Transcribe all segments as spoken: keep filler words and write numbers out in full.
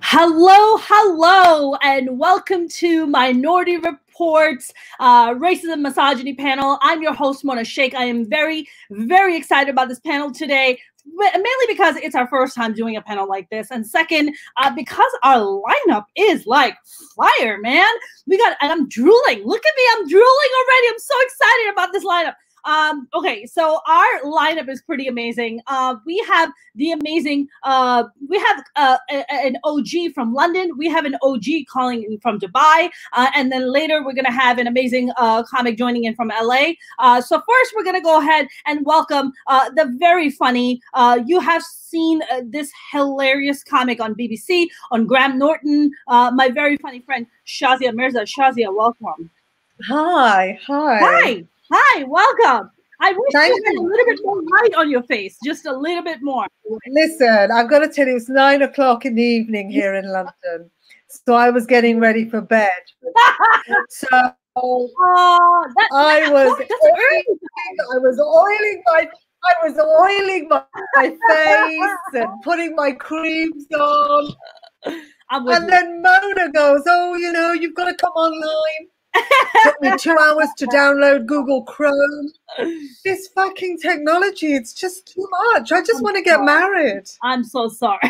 Hello, hello, and welcome to Minority Reports uh, Racism Misogyny Panel. I'm your host, Mona Shaikh. I am very, very excited about this panel today, mainly because it's our first time doing a panel like this. And second, uh, because our lineup is like fire, man. We got, and I'm drooling. Look at me, I'm drooling already. I'm so excited about this lineup. Um, okay, so our lineup is pretty amazing. Uh, we have the amazing, uh, we have uh, a, an O G from London. We have an O G calling in from Dubai. Uh, and then later we're going to have an amazing uh, comic joining in from L A. Uh, so first we're going to go ahead and welcome uh, the very funny, uh, you have seen uh, this hilarious comic on B B C, on Graham Norton, uh, my very funny friend, Shazia Mirza. Shazia, welcome. Hi, hi. Hi. Hi, welcome. I wish Thank you had you. a little bit more light on your face, just a little bit more. Listen, I've got to tell you, it's nine o'clock in the evening here in London. So I was getting ready for bed. So uh, that, I, was that's oiling, I was oiling my I was oiling my, my face and putting my creams on. And you. then Mona goes, oh, you know, you've got to come online. Took me two hours to download Google Chrome. This fucking technology, it's just too much. I just I'm want to get sorry. married. I'm so sorry.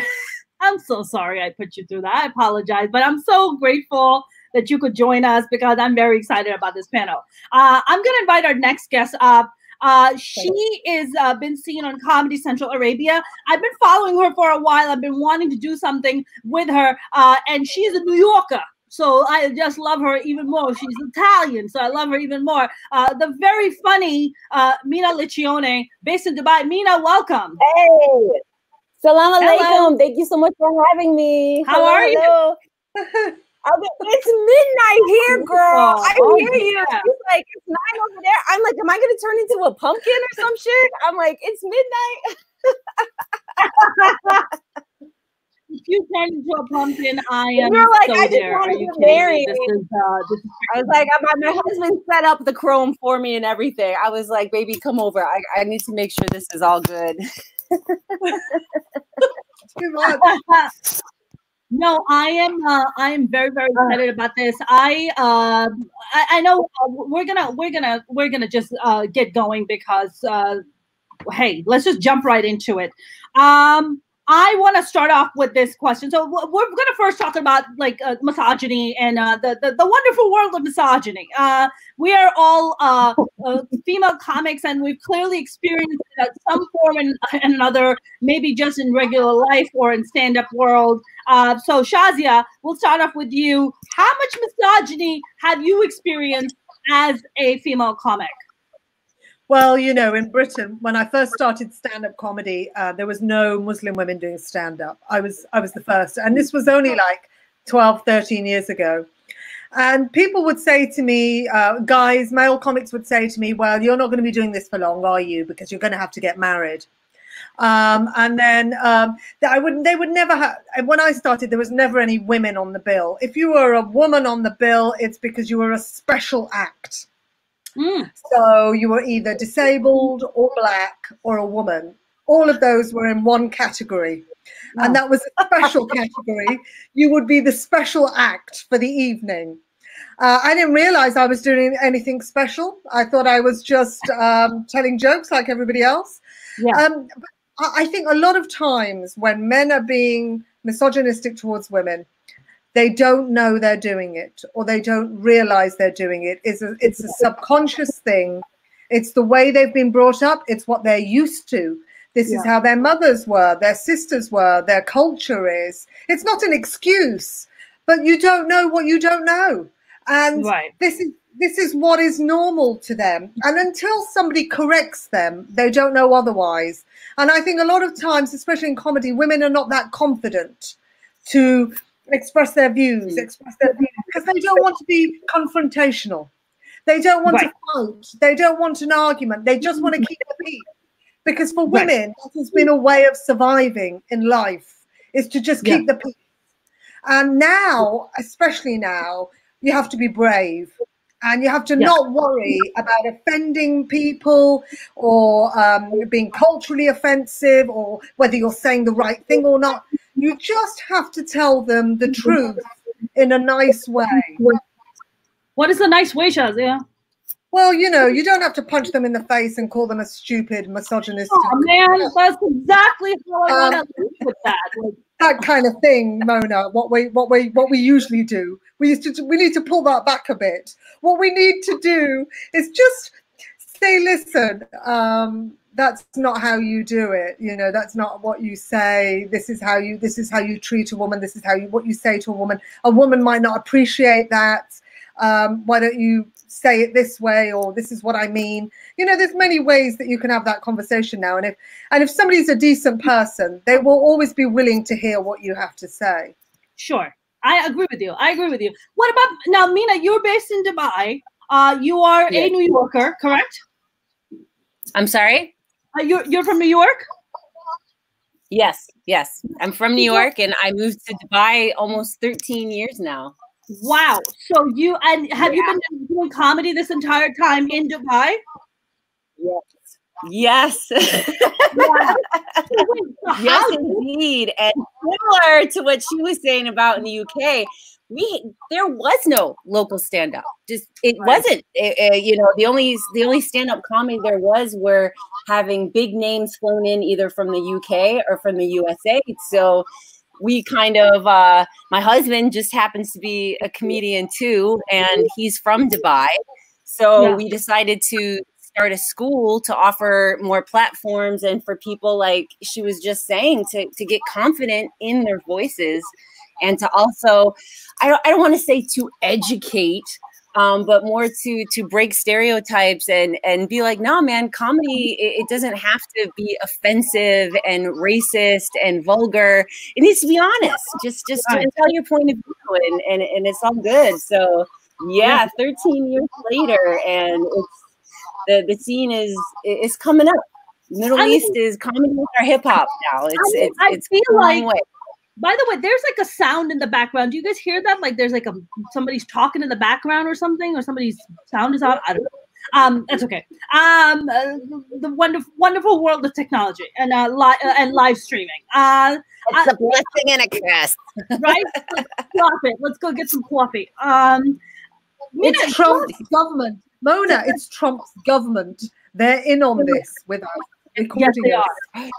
I'm so sorry I put you through that. I apologize, but I'm so grateful that you could join us because I'm very excited about this panel. Uh, I'm going to invite our next guest up. Uh, she is uh, been seen on Comedy Central Arabia. I've been following her for a while. I've been wanting to do something with her, uh, and she's a New Yorker. So I just love her even more. She's Italian, so I love her even more. Uh, the very funny uh, Mina Liccione, based in Dubai. Mina, welcome. Hey, salam alaikum. Thank you so much for having me. How hello, are hello. you? It's midnight here, girl. I oh, hear you. Yeah. It's like it's nine over there. I'm like, am I going to turn into a pumpkin or some shit? I'm like, it's midnight. If you turn into a pumpkin, I am You're like, so I just want to get married. This is, uh, this is I was like, I, my husband set up the Chrome for me and everything. I was like, baby, come over. I, I need to make sure this is all good. No, I am. Uh, I am very, very excited about this. I, uh, I, I know we're gonna, we're gonna, we're gonna just uh, get going because, uh, hey, let's just jump right into it. Um, I want to start off with this question. So we're going to first talk about like uh, misogyny and uh, the, the the wonderful world of misogyny. Uh, we are all uh, uh, female comics, and we've clearly experienced it at some form and, and another, maybe just in regular life or in stand-up world. Uh, so Shazia, we'll start off with you. How much misogyny have you experienced as a female comic? Well, you know, in Britain, when I first started stand-up comedy, uh, there was no Muslim women doing stand-up. I was I was the first. And this was only like twelve, thirteen years ago. And people would say to me, uh, guys, male comics would say to me, well, you're not going to be doing this for long, are you? Because you're going to have to get married. Um, and then um, I wouldn't, they would never have, when I started, there was never any women on the bill. If you were a woman on the bill, it's because you were a special act. Mm. So you were either disabled or black or a woman. All of those were in one category. Wow. And that was a special category. You would be the special act for the evening. Uh, I didn't realize I was doing anything special. I thought I was just um, telling jokes like everybody else. Yeah. Um, but I think a lot of times when men are being misogynistic towards women, they don't know they're doing it, or they don't realize they're doing it. It's a, it's a subconscious thing. It's the way they've been brought up. It's what they're used to. This yeah. is how their mothers were, their sisters were, their culture is. It's not an excuse, but you don't know what you don't know. And right. this is this is what is normal to them. And until somebody corrects them, they don't know otherwise. And I think a lot of times, especially in comedy, women are not that confident to express their views, express their views, because they don't want to be confrontational. They don't want right. to fight. They don't want an argument. They just want to keep the peace. Because for women, right. that has been a way of surviving in life, is to just keep yeah. the peace. And now, especially now, you have to be brave. and you have to yeah. not worry about offending people or um, being culturally offensive or whether you're saying the right thing or not. You just have to tell them the truth in a nice way. What is a nice way, Shazia? Well, you know, you don't have to punch them in the face and call them a stupid misogynist. Oh, man, that's exactly how I want to live with that. Like, that kind of thing, Mona. What we, what we, what we usually do. We used to. We need to pull that back a bit. What we need to do is just say, "Listen, um, that's not how you do it. You know, that's not what you say. This is how you. This is how you treat a woman. This is how you what you say to a woman. A woman might not appreciate that. Um, why don't you say it this way, or this is what I mean." You know, there's many ways that you can have that conversation now. And if, and if somebody's a decent person, they will always be willing to hear what you have to say. Sure. I agree with you. I agree with you. What about, now, Mina, you're based in Dubai. Uh, you are yeah. a New Yorker, correct? I'm sorry? Uh, you're, you're from New York? Yes, yes. I'm from New York, and I moved to Dubai almost thirteen years now. Wow. So you, and have yeah. you been doing comedy this entire time in Dubai? Yes. Yes. Wow. Yes, indeed. And similar to what she was saying about in the U K, we there was no local stand-up. Just it right. wasn't. It, it, you know, the only the only stand-up comedy there was were having big names flown in either from the U K or from the U S A. So we kind of, uh, my husband just happens to be a comedian too, and he's from Dubai. So yeah. we decided to start a school to offer more platforms and for people, like she was just saying, to, to get confident in their voices and to also, I don't, I don't want to say to educate, um, but more to, to break stereotypes and, and be like, no, man, comedy, it, it doesn't have to be offensive and racist and vulgar. It needs to be honest. Just just to tell your point of view, and, and, and it's all good. So yeah, thirteen years later, and it's, the, the scene is, is coming up. Middle I East mean, is comedy with our hip hop now. It's, I mean, it's, I it's feel like, way. By the way, there's like a sound in the background. Do you guys hear that? Like there's like a, somebody's talking in the background or something, or somebody's sound is out. I don't know. Um, that's okay. Um, uh, the wonderful, wonderful world of technology and uh, li uh, and live streaming. Uh, it's uh, a blessing and a curse, right? Flop it. Let's go get some coffee. Um, Mina, it's Trump's government, Mona. It's Trump's government. They're in on this with us. Yes, they are.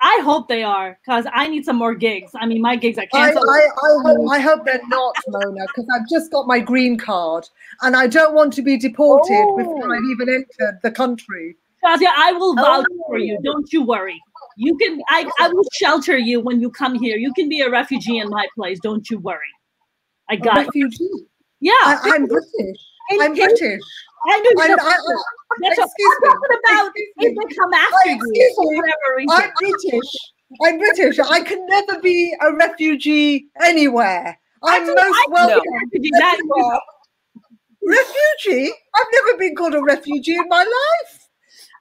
I hope they are, because I need some more gigs. I mean, my gigs are canceled. I, I, I, hope, I hope they're not, Mona, because I've just got my green card, and I don't want to be deported oh. before I've even entered the country. Shazia, I will vouch oh. for you. Don't you worry. You can. I, I will shelter you when you come here. You can be a refugee in my place. Don't you worry. I got a refugee. It. Yeah, I, I'm British. In, I'm in, British. I know you're British. That's what I'm talking about. If they come after you for whatever reason. I'm British. I'm British. I can never be a refugee anywhere. I'm most welcome. Refugee. Refugee? I've never been called a refugee in my life.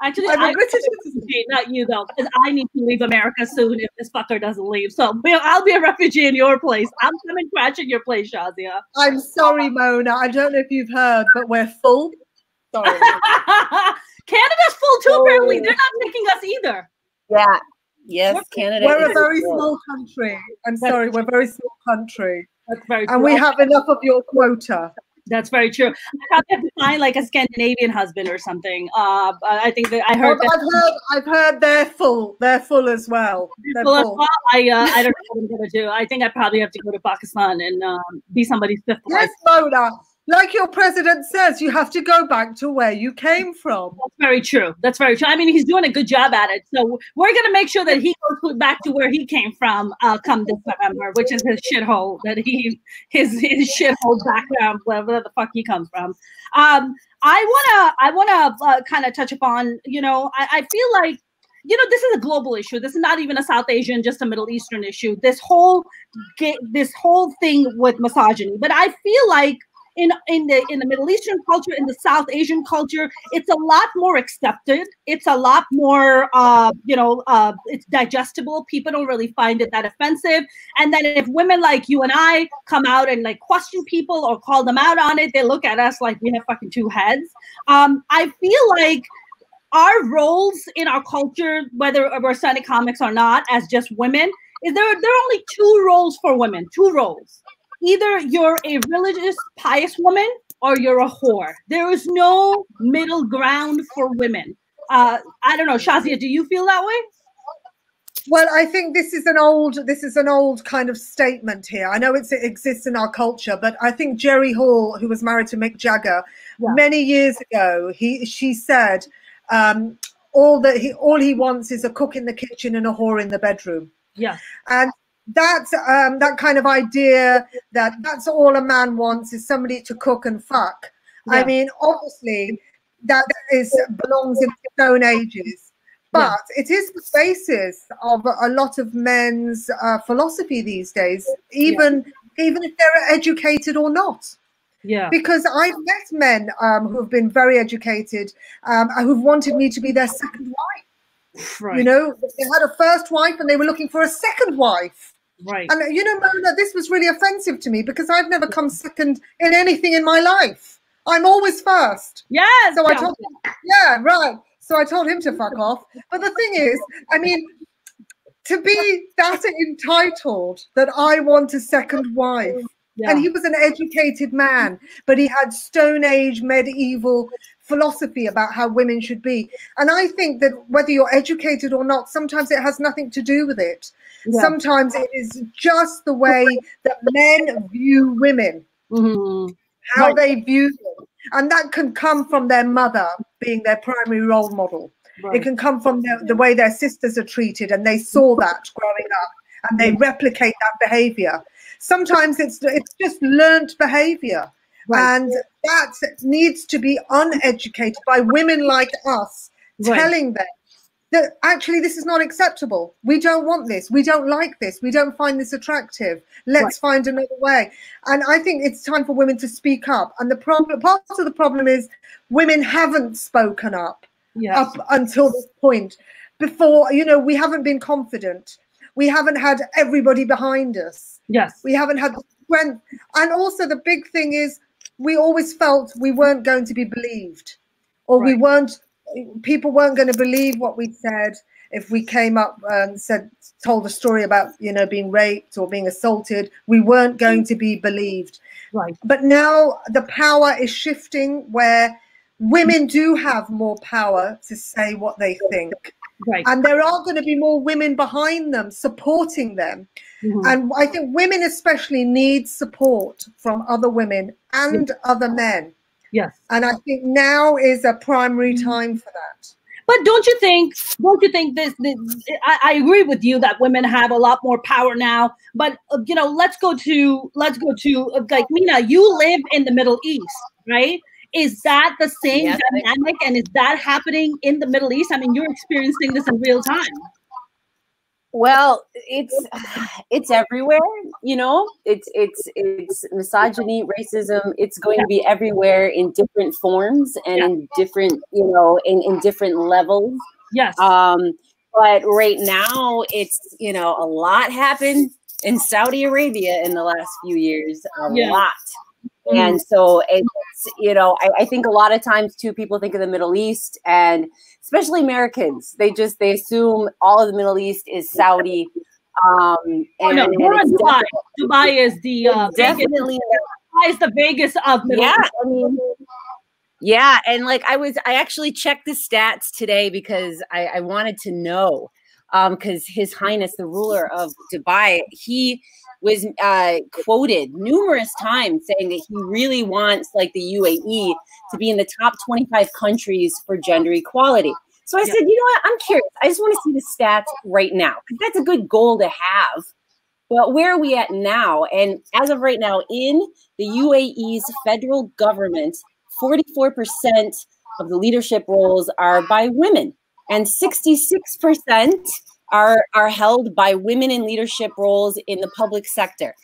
Actually, I'm, I'm a British refugee, not you though, because I need to leave America soon if this fucker doesn't leave. So we'll, I'll be a refugee in your place. I'm coming crashing your place, Shazia. I'm sorry, Mona. I don't know if you've heard, but we're full. Sorry. Canada's full too, oh. apparently. They're not taking us either. Yeah. Yes, we're, Canada. We're a very cool. small country. I'm That's sorry, true. we're a very small country. That's very true. And we have enough of your quota. That's very true. I probably have to find like a Scandinavian husband or something. Uh, I think that I heard. I've, that I've heard. I've heard they're full. They're full as well. They're full. As well. I uh, I don't know what I'm gonna do. I think I probably have to go to Pakistan and um, be somebody's fifth wife. Yes, Mona. Like your president says, you have to go back to where you came from. That's very true. That's very true. I mean, he's doing a good job at it. So we're going to make sure that he goes back to where he came from uh, come this November, which is his shithole, that he, his, his shithole background, wherever the fuck he comes from. Um, I want to I want to uh, kind of touch upon, you know, I, I feel like, you know, this is a global issue. This is not even a South Asian, just a Middle Eastern issue. This whole, this whole thing with misogyny. But I feel like in in the in the Middle Eastern culture, in the South Asian culture, it's a lot more accepted. It's a lot more, uh, you know, uh, it's digestible. People don't really find it that offensive. And then if women like you and I come out and like question people or call them out on it, they look at us like we have fucking two heads. Um, I feel like our roles in our culture, whether we're signing comics or not, as just women, is there, there are only two roles for women, two roles. Either you're a religious, pious woman, or you're a whore. There is no middle ground for women. Uh, I don't know, Shazia, do you feel that way? Well, I think this is an old, this is an old kind of statement here. I know it's, it exists in our culture, but I think Jerry Hall, who was married to Mick Jagger, yeah. many years ago, he she said, um, all that he all he wants is a cook in the kitchen and a whore in the bedroom. Yeah, and that's um, that kind of idea that that's all a man wants is somebody to cook and fuck. Yeah. I mean, obviously, that is belongs in its own ages. But it is the basis of a lot of men's uh, philosophy these days, even yeah. even if they're educated or not. Yeah. Because I've met men um, who have been very educated, um, who've wanted me to be their second wife. Right. You know, they had a first wife and they were looking for a second wife. Right. And you know, Mona, this was really offensive to me because I've never come second in anything in my life. I'm always first. Yeah. So I told them, yeah, right. So I told him to fuck off. But the thing is, I mean, to be that entitled that I want a second wife. Yeah. And he was an educated man, but he had Stone Age medieval philosophy about how women should be. And I think that whether you're educated or not, sometimes it has nothing to do with it. Yeah. Sometimes it is just the way that men view women, mm-hmm. how right. they view them. And that can come from their mother being their primary role model. Right. It can come from the, the way their sisters are treated, and they saw that growing up, and they replicate that behavior. Sometimes it's it's just learnt behavior, right. and that needs to be uneducated by women like us, right. telling them that actually this is not acceptable. We don't want this. We don't like this. We don't find this attractive. Let's right. find another way. And I think it's time for women to speak up. And the problem, part of the problem is women haven't spoken up yes. up until this point. Before, you know, we haven't been confident. We haven't had everybody behind us. Yes. We haven't had the strength. And also the big thing is we always felt we weren't going to be believed, or right. we weren't, people weren't going to believe what we said if we came up and said, told a story about, you know, being raped or being assaulted. We weren't going to be believed. Right. But now the power is shifting where women do have more power to say what they think. Right. And there are going to be more women behind them, supporting them. Mm-hmm. And I think women especially need support from other women and yes. other men. Yes. And I think now is a primary time for that. But don't you think, don't you think this, this I, I agree with you that women have a lot more power now, but uh, you know, let's go to, let's go to uh, like Mina, you live in the Middle East, right? Is that the same yes. dynamic, and is that happening in the Middle East? I mean, you're experiencing this in real time. Well, it's it's everywhere, you know. It's it's it's misogyny, racism. It's going yeah. to be everywhere in different forms and yeah. in different, you know, in in different levels. Yes. Um, but right now, it's you know a lot happened in Saudi Arabia in the last few years. A yeah. lot. And so it's, you know, I, I think a lot of times too, people think of the Middle East, and especially Americans, they just, they assume all of the Middle East is Saudi. Um, and, oh, no, and we're in Dubai. Dubai is the, uh, definitely Dubai is the Vegas of Middle yeah, East. I mean, yeah. And like, I was, I actually checked the stats today because I, I wanted to know, um, cause His Highness, the ruler of Dubai, he was uh, quoted numerous times saying that he really wants like the U A E to be in the top twenty-five countries for gender equality. So I yeah. said, you know what, I'm curious. I just want to see the stats right now, because that's a good goal to have. But where are we at now? And as of right now, in the U A E's federal government, forty-four percent of the leadership roles are by women, and sixty-six percent are, are held by women in leadership roles in the public sector.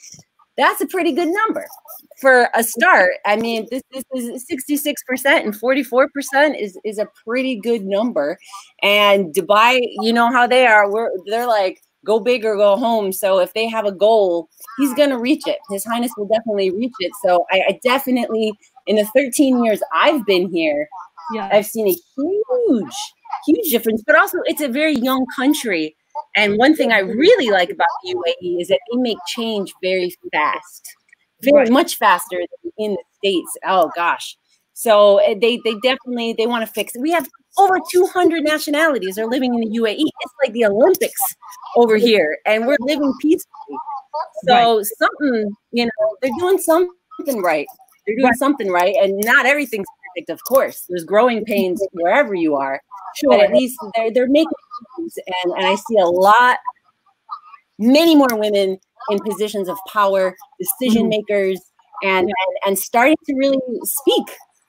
That's a pretty good number for a start. I mean, this, this is sixty-six percent and forty-four percent is, is a pretty good number. And Dubai, you know how they are. We're, they're like, go big or go home. So if they have a goal, he's going to reach it. His Highness will definitely reach it. So I, I definitely, in the thirteen years I've been here, yeah. I've seen a huge, huge difference. But also, it's a very young country. And one thing I really like about the U A E is that they make change very fast, very right. much faster than in the States. Oh, gosh. So they, they definitely, they want to fix it. We have over two hundred nationalities are living in the U A E. It's like the Olympics over here, and we're living peacefully. So right. something, you know, they're doing something right. They're doing right. something right, and not everything's perfect, of course. There's growing pains wherever you are. Sure. But at least they're, they're making moves, and, and I see a lot, many more women in positions of power, decision makers, and, and, and starting to really speak,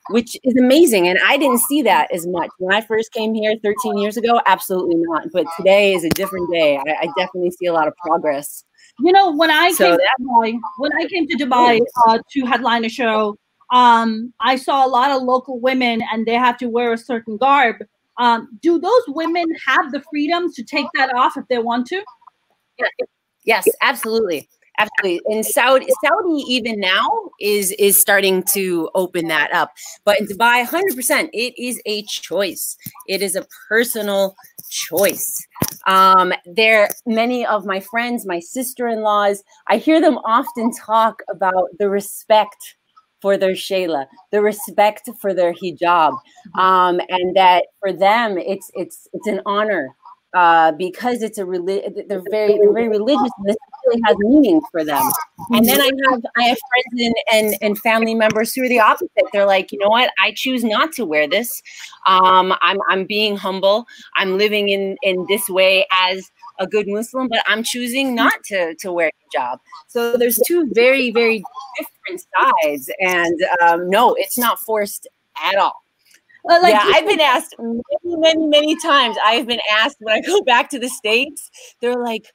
which is amazing. And I didn't see that as much. When I first came here thirteen years ago, absolutely not. But today is a different day. I, I definitely see a lot of progress. You know, when I, so came, to Dubai, when I came to Dubai uh, to headline a show, um, I saw a lot of local women and they have to wear a certain garb. Um, do those women have the freedom to take that off if they want to? Yes, absolutely. Absolutely. And Saudi, Saudi even now is, is starting to open that up. But in Dubai, one hundred percent, it is a choice. It is a personal choice. Um, there, many of my friends, my sister-in-laws, I hear them often talk about the respect for their shayla, the respect for their hijab, um, and that for them, it's, it's, it's an honor. Uh, because it's a religion, they're very, they're very religious, and this really has meaning for them. And then I have, I have friends and, and, and family members who are the opposite. They're like, you know what? I choose not to wear this. Um, I'm, I'm being humble. I'm living in, in this way as a good Muslim, but I'm choosing not to, to wear hijab. So there's two very, very different sides, and um, no, it's not forced at all. Well, like, yeah, I've been asked many, many, many times. I've been asked when I go back to the States, they're like,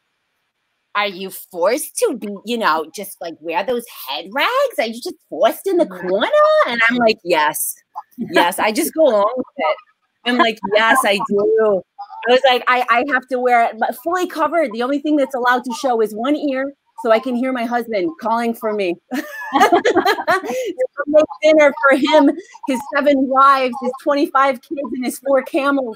are you forced to be, you know, just like wear those head rags? Are you just forced in the corner? And I'm like, yes, yes. I just go along with it. I'm like, yes, I do. I was like, I, I have to wear it fully covered. The only thing that's allowed to show is one ear, so I can hear my husband calling for me. Make dinner for him, his seven wives, his twenty-five kids, and his four camels.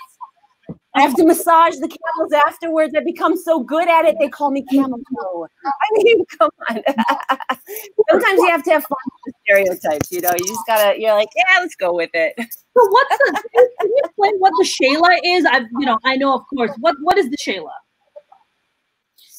I have to massage the camels afterwards. I become so good at it, they call me Camel Toe. I mean, come on. Sometimes you have to have fun with the stereotypes, you know. You just gotta, you're like, yeah, let's go with it. So what's the, can you explain what the shayla is? I've, you know, I know, of course. What, what is the shayla?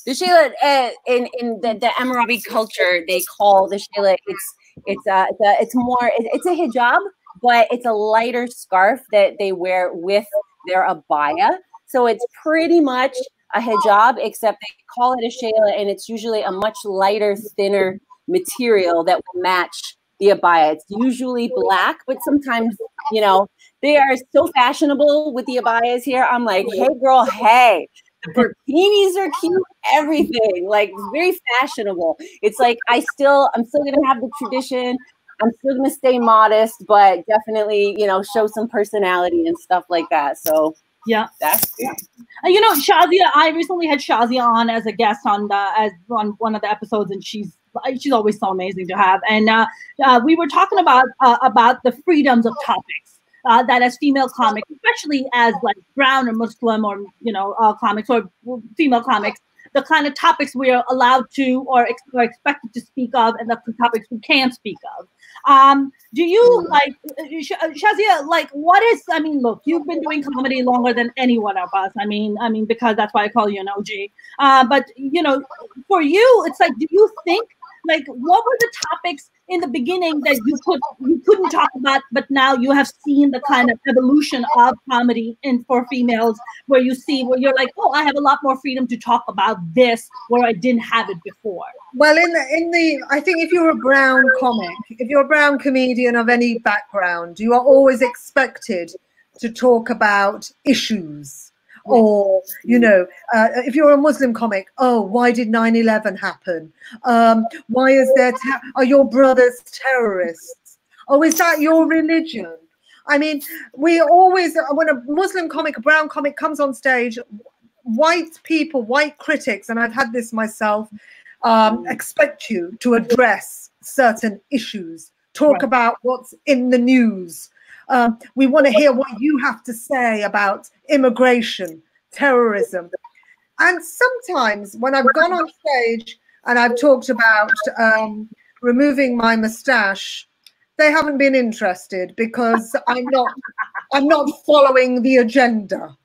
The shayla, uh, in in the, the Emirati culture, they call the shayla. It's it's uh it's, a, it's more it's a hijab, but it's a lighter scarf that they wear with their abaya. So it's pretty much a hijab, except they call it a shayla, and it's usually a much lighter, thinner material that will match the abaya. It's usually black, but sometimes, you know, they are so fashionable with the abayas here. I'm like, hey, girl, hey. The burkinis are cute, everything, like very fashionable. It's like I still, I'm still going to have the tradition. I'm still going to stay modest, but definitely, you know, show some personality and stuff like that. So yeah, that's, yeah. You know, Shazia, I recently had Shazia on as a guest on the, as on one of the episodes, and she's, she's always so amazing to have. And uh, uh, we were talking about, uh, about the freedoms of topics. Uh, that as female comics, especially as like brown or Muslim or, you know, uh, comics or female comics, the kind of topics we are allowed to or ex are expected to speak of, and the topics we can speak of. Um, do you like, Sh Shazia, like what is, I mean, look, you've been doing comedy longer than any one of us. I mean, I mean, because that's why I call you an O G. Uh, but, you know, for you, it's like, do you think, like, what were the topics in the beginning that you could you couldn't talk about, but now you have seen the kind of evolution of comedy in for females, where you see where you're like, oh, I have a lot more freedom to talk about this where I didn't have it before? Well, in the in the I think if you're a brown comic, if you're a brown comedian of any background, you are always expected to talk about issues. Or, you know, uh, if you're a Muslim comic, oh, why did nine eleven happen? Um, why is there, are your brothers terrorists? Oh, is that your religion? I mean, we always, when a Muslim comic, a brown comic comes on stage, white people, white critics, and I've had this myself, um, expect you to address certain issues, talk right. about what's in the news. Um, we want to hear what you have to say about immigration, terrorism. And sometimes when I've gone on stage and I've talked about um, removing my moustache, they haven't been interested because I'm not, I'm not following the agenda.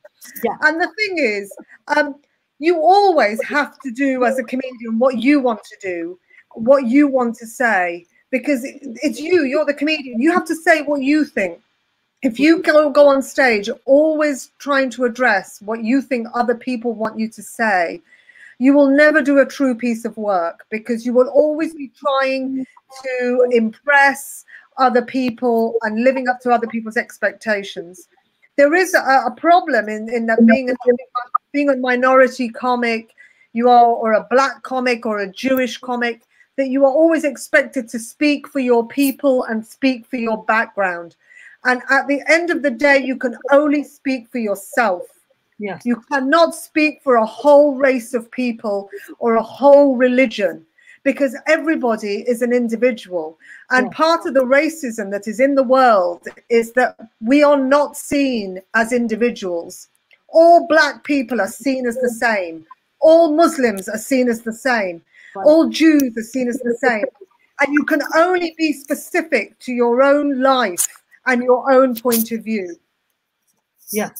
Yeah. And the thing is, um, you always have to do as a comedian what you want to do, what you want to say, because it's you, you're the comedian. You have to say what you think. If you go, go on stage always trying to address what you think other people want you to say, you will never do a true piece of work, because you will always be trying to impress other people and living up to other people's expectations. There is a, a problem in, in that being a, being a minority comic, you are, or a black comic or a Jewish comic, that you are always expected to speak for your people and speak for your background. And at the end of the day, you can only speak for yourself. Yes. You cannot speak for a whole race of people or a whole religion, because everybody is an individual. And yes. part of the racism that is in the world is that we are not seen as individuals. All black people are seen as the same. All Muslims are seen as the same. All Jews are seen as the same. And you can only be specific to your own life and your own point of view. Yeah,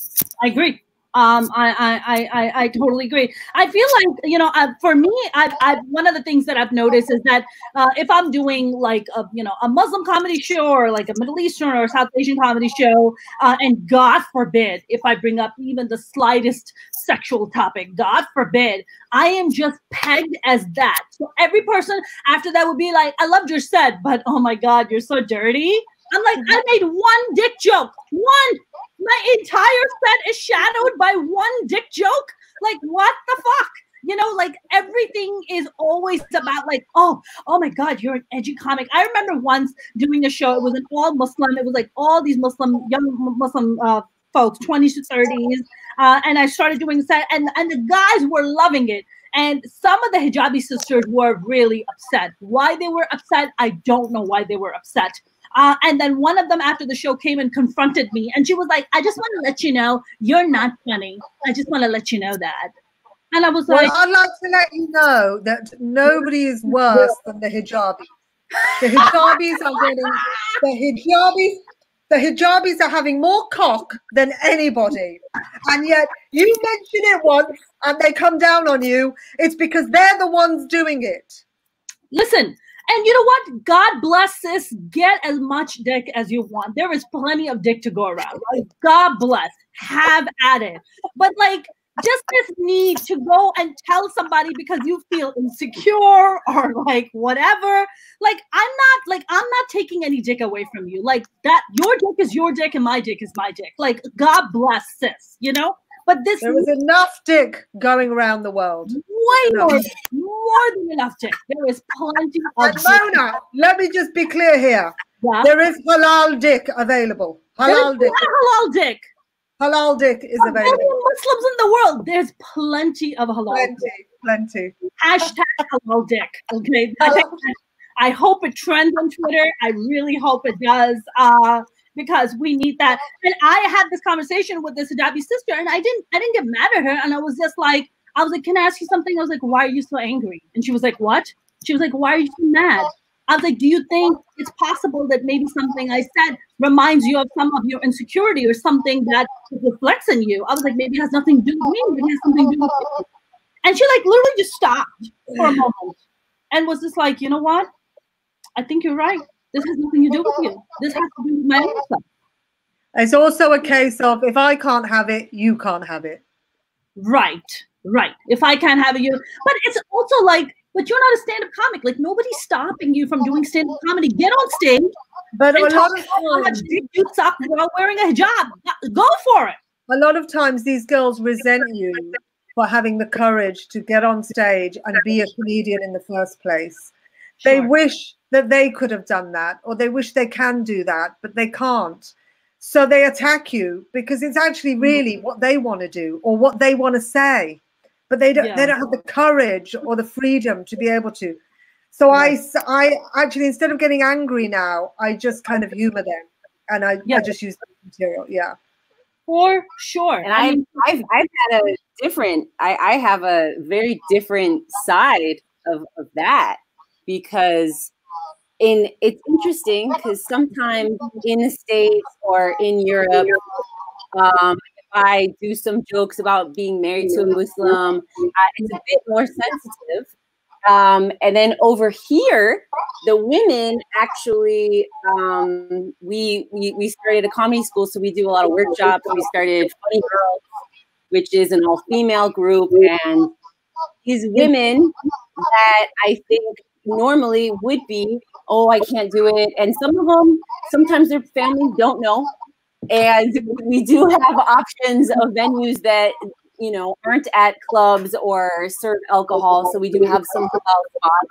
I agree. Um, I, I, I, I totally agree. I feel like, you know, I, for me, I've, I've, one of the things that I've noticed is that uh, if I'm doing like a, you know, a Muslim comedy show or like a Middle Eastern or South Asian comedy show, uh, and God forbid, if I bring up even the slightest sexual topic, God forbid, I am just pegged as that. So every person after that would be like, I loved your set, but oh my God, you're so dirty. I'm like, I made one dick joke, one. My entire set is shadowed by one dick joke. Like, what the fuck? You know, like everything is always about like, oh, oh my God, you're an edgy comic. I remember once doing a show. It was an all Muslim. It was like all these Muslim, young Muslim uh, folks, twenties to thirties. Uh, and I started doing set, and, and the guys were loving it. And some of the hijabi sisters were really upset. Why they were upset, I don't know why they were upset. Uh, and then one of them after the show came and confronted me. And she was like, I just want to let you know, you're not funny. I just want to let you know that. And I was well, like, I'd like to let you know that nobody is worse than the hijabis. The hijabis are getting, the hijabis, the hijabis are having more cock than anybody. And yet you mention it once and they come down on you. It's because they're the ones doing it. Listen. And you know what? God bless, sis. Get as much dick as you want. There is plenty of dick to go around. Right? God bless. Have at it. But like, just this need to go and tell somebody because you feel insecure or like whatever. Like, I'm not like, I'm not taking any dick away from you. Like that, your dick is your dick and my dick is my dick. Like, God bless, sis, you know? But this there is enough dick going around the world. Way no. more, more than enough dick. There is plenty of dick. Mona, let me just be clear here. Yeah. There is halal dick available. Halal dick. Halal dick. Halal dick is a available. Million Muslims in the world. There's plenty of halal. Plenty, dick. Plenty. Hashtag halal dick. Okay. Halal. I hope it trends on Twitter. I really hope it does. Uh, Because we need that. And I had this conversation with this hijabi sister, and I didn't, I didn't get mad at her. And I was just like, I was like, can I ask you something? I was like, why are you so angry? And she was like, what? She was like, why are you so mad? I was like, do you think it's possible that maybe something I said reminds you of some of your insecurity or something that reflects on you? I was like, maybe it has nothing to do with me, but it has something to do with you. And she like literally just stopped for a moment and was just like, you know what? I think you're right. This has nothing to do with you. This has to do with my own stuff. It's also a case of if I can't have it, you can't have it. Right, right. If I can't have it, you. But it's also like, but you're not a stand-up comic. Like nobody's stopping you from doing stand-up comedy. Get on stage. But a lot of times you suck while wearing a hijab. Go for it. a lot of times these girls resent you for having the courage to get on stage and be a comedian in the first place. Sure. They wish that they could have done that, or they wish they can do that, but they can't. So they attack you because it's actually really what they want to do or what they want to say, but they don't, yeah. they don't have the courage or the freedom to be able to. So yeah. I, I actually, instead of getting angry now, I just kind of humor them and I, yeah. I just use the material. Yeah. For sure. And I, I've, I've had a different, I, I have a very different side of, of that, because in it's interesting because sometimes in the States or in Europe, um, I do some jokes about being married to a Muslim. Uh, it's a bit more sensitive. Um, and then over here, the women actually, um, we, we we started a comedy school, so we do a lot of workshops. We started Funny Girls, which is an all-female group, and these women that I think normally would be, oh, I can't do it. And some of them, sometimes their families don't know. And we do have options of venues that, you know, aren't at clubs or serve alcohol. So we do have some alcohol spots.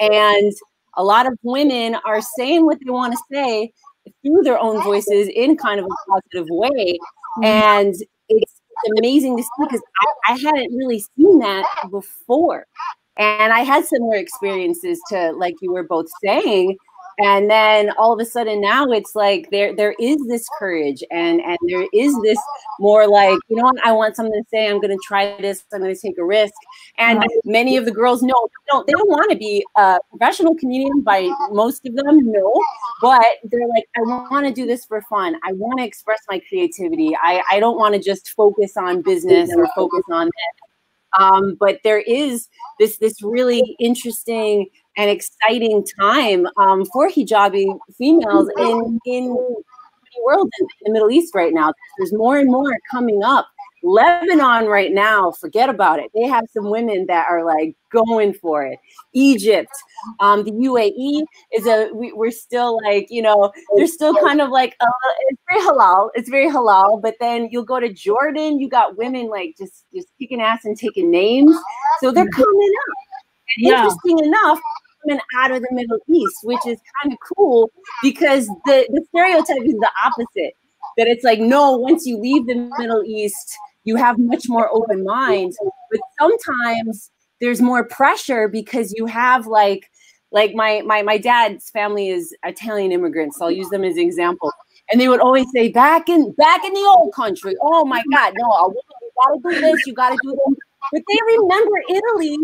And a lot of women are saying what they want to say through their own voices in kind of a positive way. And it's amazing to see, because I, I hadn't really seen that before. And I had similar experiences to, like you were both saying. And then all of a sudden now it's like there there is this courage, and, and there is this more like, you know what, I want something to say, I'm going to try this, I'm going to take a risk. And many of the girls, no, no they don't want to be a professional comedian by most of them, no. But they're like, I want to do this for fun. I want to express my creativity. I, I don't want to just focus on business or focus on that. Um, but there is this, this really interesting an exciting time um, for hijabi females in, in the world, in the Middle East right now. There's more and more coming up. Lebanon right now, forget about it. They have some women that are like going for it. Egypt, um, the U A E is a, we, we're still like, you know, they're still kind of like, uh, it's very halal, it's very halal. But then you'll go to Jordan, you got women like just, just kicking ass and taking names. So they're coming up. And yeah. interesting enough, women out of the Middle East, which is kind of cool, because the, the stereotype is the opposite. That it's like, no, once you leave the Middle East, you have much more open minds. But sometimes there's more pressure because you have like, like my, my, my dad's family is Italian immigrants. So I'll use them as an example. And they would always say, back in, back in the old country, oh my God, no, a woman, you gotta do this, you gotta do that. But they remember Italy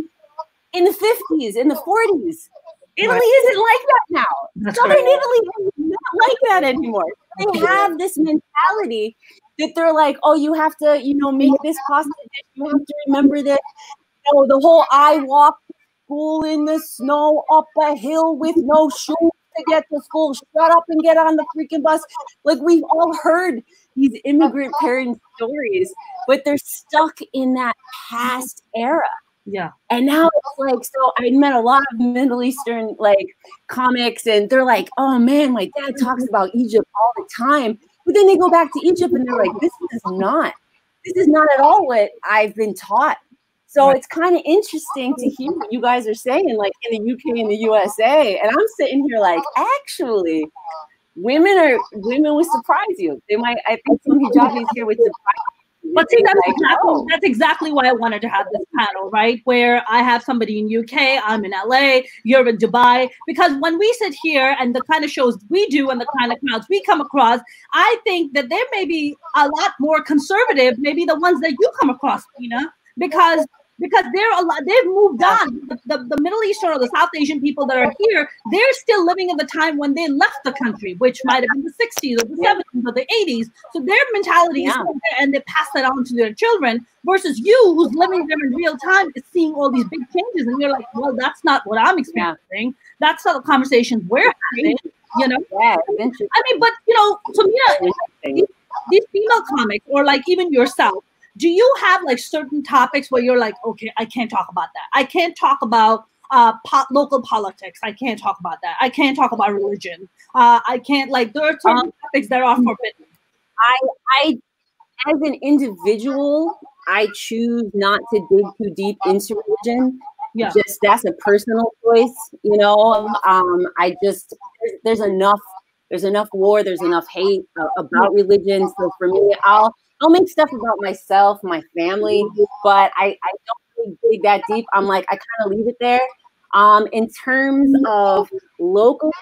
in the fifties, in the forties. Italy isn't like that now. That's Southern right. Italy is not like that anymore. They have this mentality that they're like, oh, you have to, you know, make this pasta dish. You have to remember that, you know, the whole I walk to school in the snow up a hill with no shoes to get to school. Shut up and get on the freaking bus. Like, we've all heard these immigrant parent stories, but they're stuck in that past era. Yeah. And now it's like, so I met a lot of Middle Eastern like comics, and they're like, oh man, my dad talks about Egypt all the time. But then they go back to Egypt and they're like, this is not, this is not at all what I've been taught. So right. it's kind of interesting to hear what you guys are saying, like in the U K and the U S A. And I'm sitting here like, actually, women are, women would surprise you. They might, I think some hijabis here would surprise you. But see, that's exactly, that's exactly why I wanted to have this panel, right? Where I have somebody in U K, I'm in L A, you're in Dubai. Because when we sit here and the kind of shows we do and the kind of crowds we come across, I think that they may be a lot more conservative, maybe the ones that you come across, Mina, because because they're a lot, they've moved on. The, the, the Middle Eastern or the South Asian people that are here, they're still living in the time when they left the country, which might have been the sixties or the seventies or the eighties. So their mentality yeah. is still there, and they pass that on to their children, versus you who's living there in real time is seeing all these big changes. And you're like, well, that's not what I'm experiencing. That's not the conversations we're having, you know? Yeah, I mean, but, you know, so Mina, these, these female comics, or like even yourself, do you have like certain topics where you're like, okay, I can't talk about that. I can't talk about uh, po local politics. I can't talk about that. I can't talk about religion. Uh, I can't, like, there are certain um, topics that are forbidden. I, I as an individual, I choose not to dig too deep into religion. Yeah. Just that's a personal choice, you know. Um, I just there's enough there's enough war, there's enough hate uh, about religion. So for me, I'll I'll make stuff about myself, my family, but I, I don't really dig that deep. I'm like I kind of leave it there. Um, in terms of local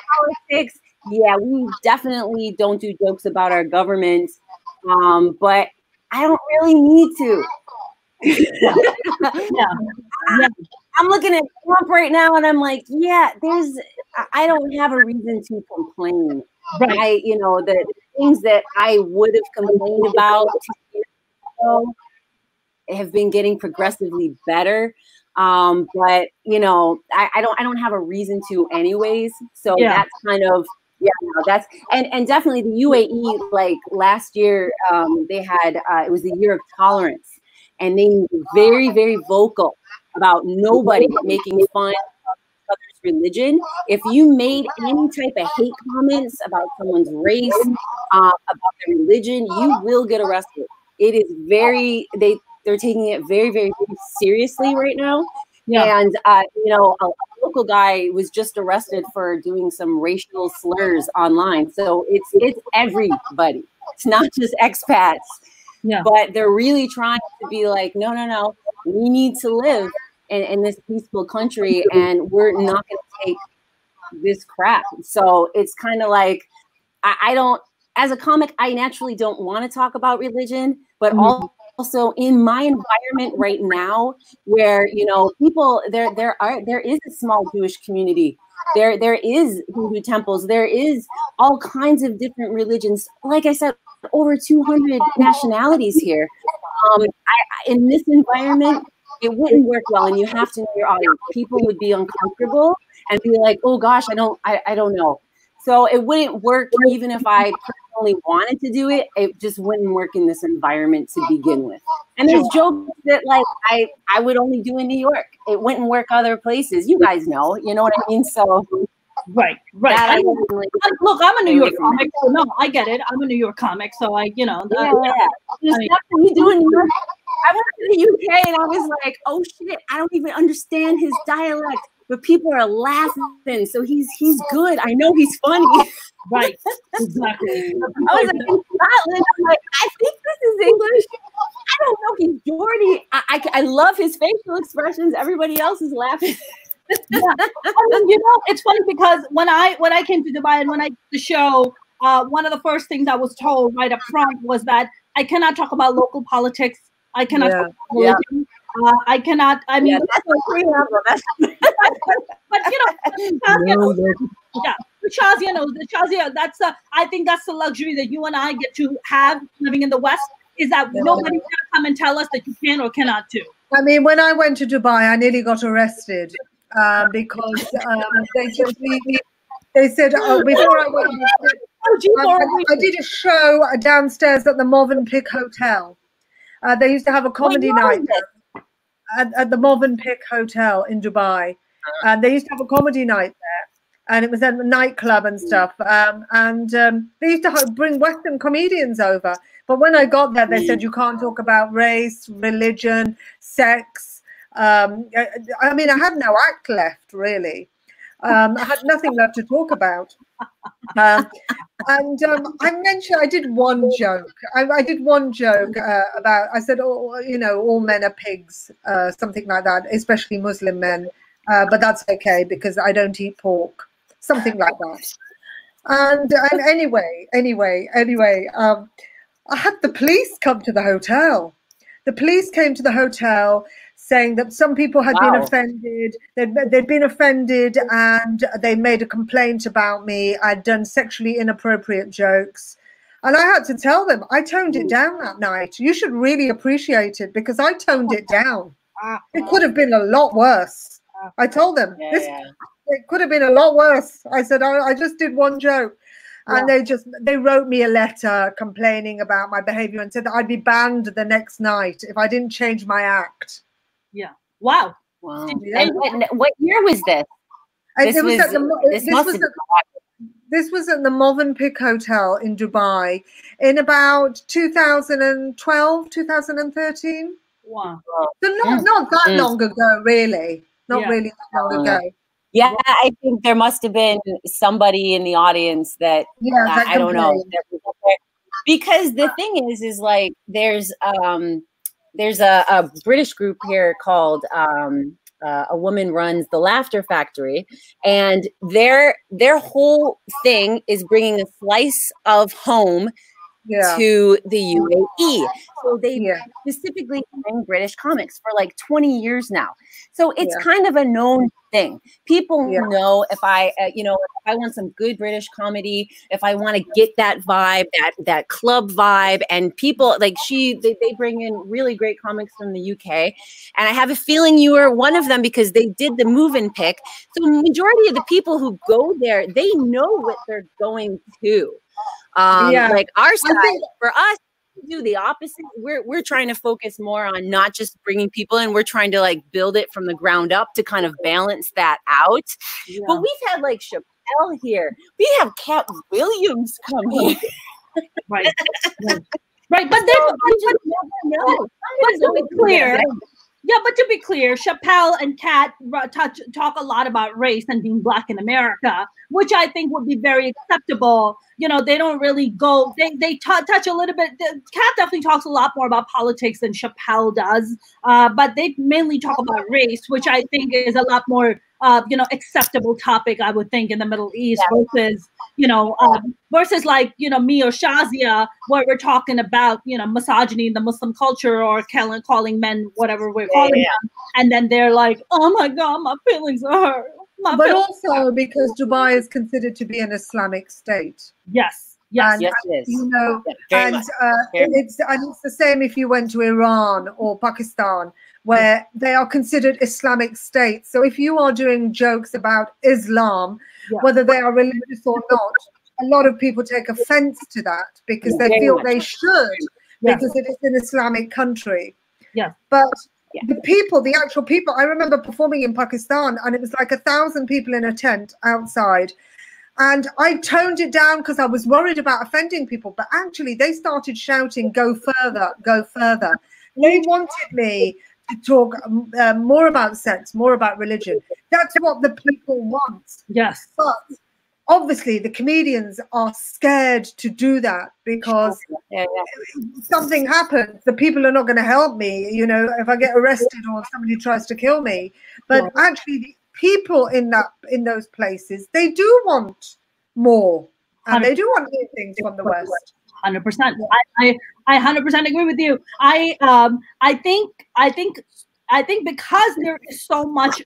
politics, yeah, we definitely don't do jokes about our government, um, but I don't really need to. yeah. Yeah. I'm looking at Trump right now, and I'm like, yeah, there's. I don't have a reason to complain. Right. I, you know, the things that I would have complained about have been getting progressively better. Um, but you know, I, I don't, I don't have a reason to anyways. So yeah. that's kind of, yeah, no, that's, and, and definitely the U A E, like last year, um, they had, uh, it was the year of tolerance, and they were very, very vocal about nobody making fun of others' religion. If you made any type of hate comments about someone's race, uh, about their religion, you will get arrested. It is very, they, They're taking it very, very seriously right now. Yeah. And, uh, you know, a local guy was just arrested for doing some racial slurs online. So it's it's everybody. It's not just expats. Yeah. But they're really trying to be like, no, no, no. We need to live in, in this peaceful country, and we're not going to take this crap. So it's kind of like, I, I don't, as a comic, I naturally don't want to talk about religion, but mm-hmm. all Also, in my environment right now, where you know people, there, there are, there is a small Jewish community. There, there is Hindu temples. There is all kinds of different religions. Like I said, over two hundred nationalities here. Um, I, in this environment, it wouldn't work well, and you have to know your audience. People would be uncomfortable and be like, "Oh gosh, I don't, I, I don't know." So it wouldn't work even if I personally wanted to do it. It just wouldn't work in this environment to begin with. And there's jokes that like I, I would only do in New York. It wouldn't work other places. You guys know. You know what I mean? So right, right. I mean, really look, I'm a New York comic. So no, I get it. I'm a New York comic. So I, you know. Yeah, the, yeah. There's I mean, stuff that we do in New York. I went to the U K and I was like, oh shit, I don't even understand his dialect. But people are laughing, so he's he's good. I know he's funny. Right, exactly. I was like, in Scotland, I'm like, I think this is English. I don't know, he's Geordie. I, I, I love his facial expressions. Everybody else is laughing. Yeah. I mean, you know, it's funny because when I when I came to Dubai and when I did the show, uh, one of the first things I was told right up front was that I cannot talk about local politics. I cannot yeah. talk about yeah. religion. Uh, I cannot. I mean, yeah, that's like, that's, but you know, Shazia no, knows, yeah, Shazia knows that Shazia. That's a, I think that's the luxury that you and I get to have living in the West, is that yeah. nobody can come and tell us that you can or cannot do. I mean, when I went to Dubai, I nearly got arrested uh, because um, they said they said oh, before I went, I, I did a show downstairs at the Mövenpick Hotel. Uh, they used to have a comedy night there at, at the Mövenpick Hotel in Dubai. And they used to have a comedy night there, and it was at the nightclub and stuff. Um, and um, they used to bring Western comedians over. But when I got there, they said you can't talk about race, religion, sex. Um, I, I mean, I had no act left, really. Um, I had nothing left to talk about. Uh, and um, I mentioned I did one joke. I, I did one joke uh, about I said, oh, you know, all men are pigs, uh, something like that, especially Muslim men. Uh, but that's okay because I don't eat pork, something like that. And, and anyway, anyway, anyway, um, I had the police come to the hotel. The police came to the hotel saying that some people had wow. been offended, they'd, they'd been offended and they made a complaint about me. I'd done sexually inappropriate jokes. And I had to tell them, I toned it down that night. You should really appreciate it because I toned it down. It could have been a lot worse. I told them, this, it could have been a lot worse. I said, I, I just did one joke. And they just, they wrote me a letter complaining about my behavior and said that I'd be banned the next night if I didn't change my act. Yeah. Wow. Wow. And what, what year was this? This was, was at the, this this was at, This was at the Mövenpick Hotel in Dubai in about two thousand twelve, two thousand thirteen. Wow. So not, not that long ago, really. Not yeah. really that long ago. Yeah, I think there must have been somebody in the audience that, yeah, that I don't know. Because the thing is, is like there's um, there's a, a British group here called um, uh, A Woman Runs the Laughter Factory. And their their whole thing is bringing a slice of home yeah. to the U A E. So they yeah. specifically bring British comics for like twenty years now. So it's yeah. kind of a known thing. People yeah. know if I, uh, you know, if I want some good British comedy, if I want to get that vibe, that that club vibe, and people like she, they, they bring in really great comics from the U K. And I have a feeling you are one of them because they did the Mövenpick. So the majority of the people who go there, they know what they're going to. Um, yeah. Like our side, think, for us, we do the opposite. We're we're trying to focus more on not just bringing people in. We're trying to like build it from the ground up to kind of balance that out. Yeah. But we've had like Chappelle here. We have Kat Williams come here. Right. right. Right. But then so, I just never know. But to be clear, yeah, but to be clear, Chappelle and Kat touch, talk a lot about race and being Black in America, which I think would be very acceptable. You know, they don't really go, they, they t touch a little bit. Kat definitely talks a lot more about politics than Chappelle does, uh, but they mainly talk about race, which I think is a lot more, uh, you know, acceptable topic, I would think, in the Middle East yeah. versus, you know, um, versus like, you know, me or Shazia, where we're talking about, you know, misogyny in the Muslim culture or calling men, whatever we're calling yeah, yeah. them. And then they're like, oh my God, my feelings are hurt. My but also because Dubai is considered to be an Islamic state. Yes, yes, and, yes, and, it is. You know, yeah, and, uh, it's, and it's the same if you went to Iran or Pakistan, where yeah. they are considered Islamic states. So if you are doing jokes about Islam, yeah. whether they are religious or not, a lot of people take offense to that because yeah, they feel much. they should, yeah. because it is an Islamic country. Yeah, but. Yeah. The people, the actual people, I remember performing in Pakistan and it was like a thousand people in a tent outside. And I toned it down because I was worried about offending people. But actually, they started shouting, go further, go further. They wanted me to talk uh, more about sex, more about religion. That's what the people want. Yes. But obviously, the comedians are scared to do that because yeah, yeah. something happens. The people are not going to help me, you know, if I get arrested or somebody tries to kill me. But yeah. actually, the people in that in those places, they do want more, and they do want new things from the West. Hundred percent. I I hundred percent agree with you. I um I think I think I think because there is so much.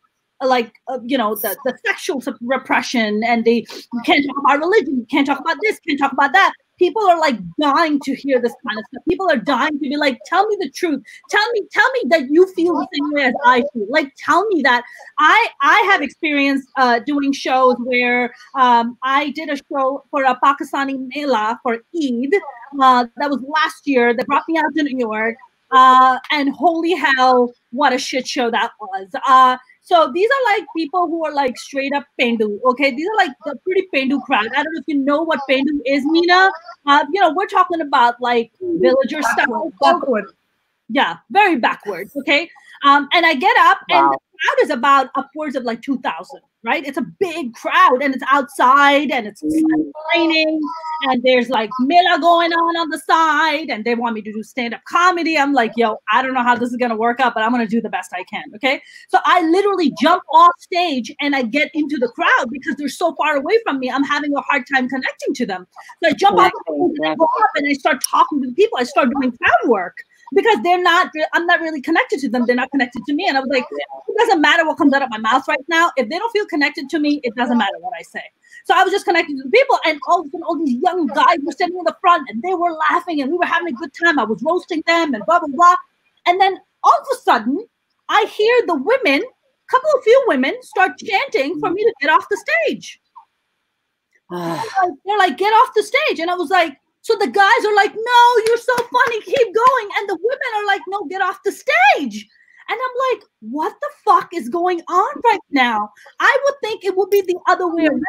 Like, uh, you know, the, the sexual repression and the, you can't talk about religion, you can't talk about this, you can't talk about that. People are like dying to hear this kind of stuff. People are dying to be like, tell me the truth. Tell me, tell me that you feel the same way as I feel. Like, tell me that. I I have experienced uh, doing shows where um, I did a show for a Pakistani Mela for Eid. Uh, that was last year. They brought me out to New York. Uh, and holy hell, what a shit show that was. Uh, So these are like people who are like straight up Pendu, okay? These are like the pretty Pendu crowd. I don't know if you know what Pendu is, Mina. Uh, you know, we're talking about like villager backward, style. Backward. Yeah, very backwards, okay? Um, and I get up wow. and the crowd is about upwards of like two thousand, right? It's a big crowd and it's outside and it's raining and there's like Mela going on on the side and they want me to do stand-up comedy. I'm like, yo, I don't know how this is going to work out, but I'm going to do the best I can, okay? So I literally jump off stage and I get into the crowd because they're so far away from me. I'm having a hard time connecting to them. So I jump off and I go up and I start talking to the people. I start doing crowd work. Because they're not, I'm not really connected to them. They're not connected to me. And I was like, it doesn't matter what comes out of my mouth right now. If they don't feel connected to me, it doesn't matter what I say. So I was just connected to the people. And all of a sudden, all these young guys were standing in the front and they were laughing and we were having a good time. I was roasting them and blah, blah, blah. And then all of a sudden, I hear the women, a couple of few women start chanting for me to get off the stage. They're like, get off the stage. And I was like, so the guys are like, no, you're so funny, keep going. And the women are like, no, get off the stage. And I'm like, what the fuck is going on right now? I would think it would be the other way around,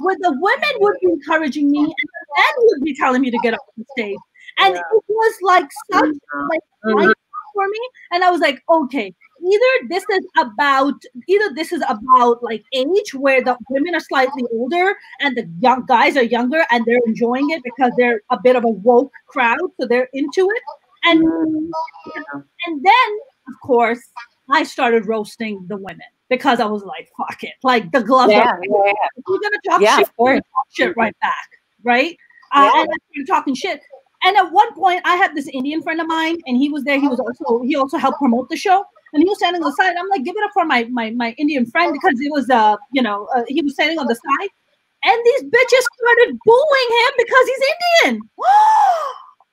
where the women would be encouraging me and the men would be telling me to get up on stage. And yeah. it was like such like mm-hmm. for me. And I was like, okay, either this is about either this is about like age, where the women are slightly older and the young guys are younger and they're enjoying it because they're a bit of a woke crowd, so they're into it. And yeah. and then of course I started roasting the women because I was like, fuck it. Like the gloves yeah, are yeah. If you're gonna talk yeah, shit, we're gonna talk shit right back. Right? Yeah. Uh, and I started talking shit. And at one point, I had this Indian friend of mine, and he was there. He was also he also helped promote the show, and he was standing on the side. I'm like, give it up for my my my Indian friend, because it was uh you know uh, he was standing on the side, and these bitches started booing him because he's Indian.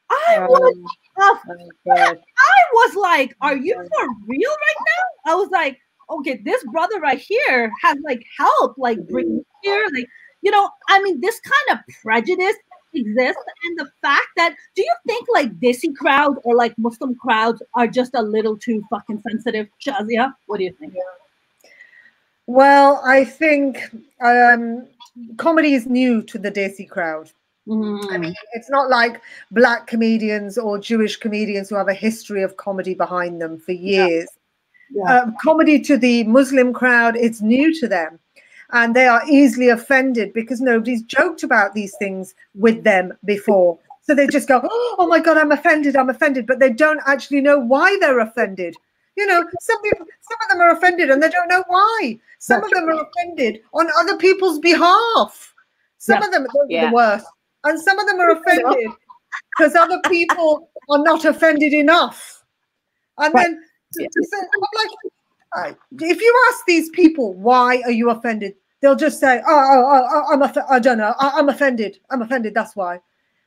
I was uh, I was like, are you for real right now? I was like, okay, this brother right here has like helped like bring me here, like you know. I mean, this kind of prejudice exist, and the fact that, do you think like Desi crowd or like Muslim crowds are just a little too fucking sensitive, Shazia? What do you think? Well, I think um, comedy is new to the Desi crowd. Mm. I mean, it's not like black comedians or Jewish comedians who have a history of comedy behind them for years. Yeah. Yeah. Uh, comedy to the Muslim crowd, it's new to them. And they are easily offended because nobody's joked about these things with them before. So they just go, oh my God, I'm offended, I'm offended. But they don't actually know why they're offended. You know, some people, some of them are offended and they don't know why. Some That's of them right. are offended on other people's behalf. Some yeah. of them are yeah. the worst. And some of them are offended because other people are not offended enough. And right. then yeah. so I'm like, if you ask these people, why are you offended? They'll just say, oh, oh, oh I'm off I don't know. I I'm offended. I'm offended. That's why.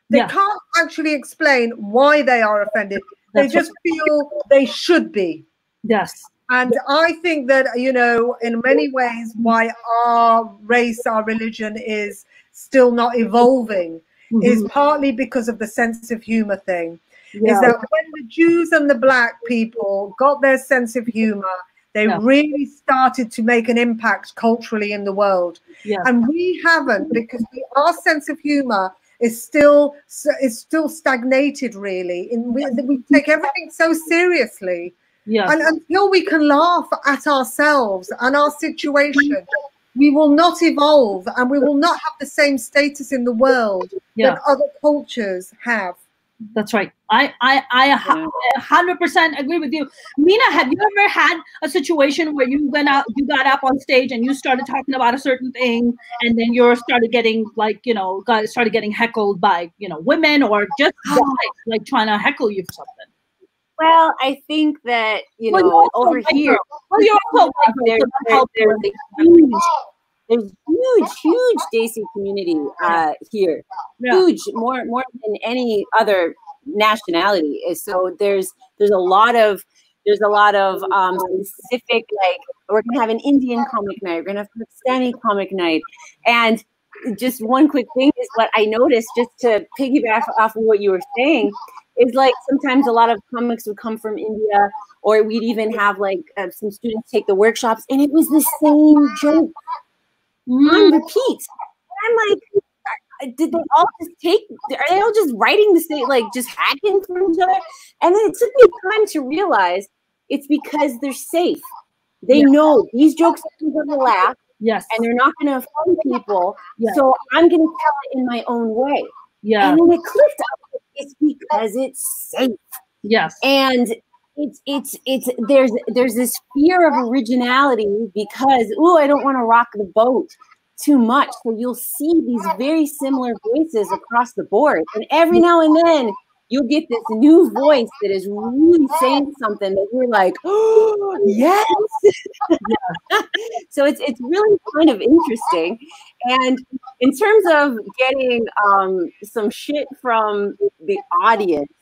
They yeah. can't actually explain why they are offended. That's they just feel they should be. Yes. And yes. I think that, you know, in many ways, why our race, our religion is still not evolving mm-hmm. is partly because of the sense of humor thing. Yeah. Is that when the Jews and the black people got their sense of humor, they yeah. really started to make an impact culturally in the world. Yeah. And we haven't, because we, our sense of humor is still is still stagnated, really. In, we, we take everything so seriously. Yeah. And until we can laugh at ourselves and our situation, we will not evolve and we will not have the same status in the world yeah. that other cultures have. That's right. I I I one hundred percent agree with you, Mina. Have you ever had a situation where you went out, you got up on stage, and you started talking about a certain thing, and then you started getting like you know got, started getting heckled by you know women or just guys, like trying to heckle you for something? Well, I think that you well, know over here, well, you're also like there's huge, there's huge, huge Desi community uh, here. Yeah. Huge, more more than any other nationality. So there's there's a lot of there's a lot of um, specific, like we're gonna have an Indian comic night, we're gonna have Pakistani comic night, and just one quick thing is what I noticed, just to piggyback off of what you were saying, is like sometimes a lot of comics would come from India, or we'd even have like uh, some students take the workshops, and it was the same joke on repeat. I'm like, did they all just take, are they all just writing the same, like just hacking from each other? And then it took me time to realize it's because they're safe. They yes. know these jokes are going to laugh yes. and they're not going to offend people. Yes. So I'm going to tell it in my own way. Yeah. And then it clicked up. It's because it's safe. Yes. And it's, it's, it's, there's, there's this fear of originality because, oh, I don't want to rock the boat too much. So you'll see these very similar voices across the board, and every now and then you'll get this new voice that is really saying something that you're like, oh yes. Yeah. So it's it's really kind of interesting. And in terms of getting um some shit from the audience,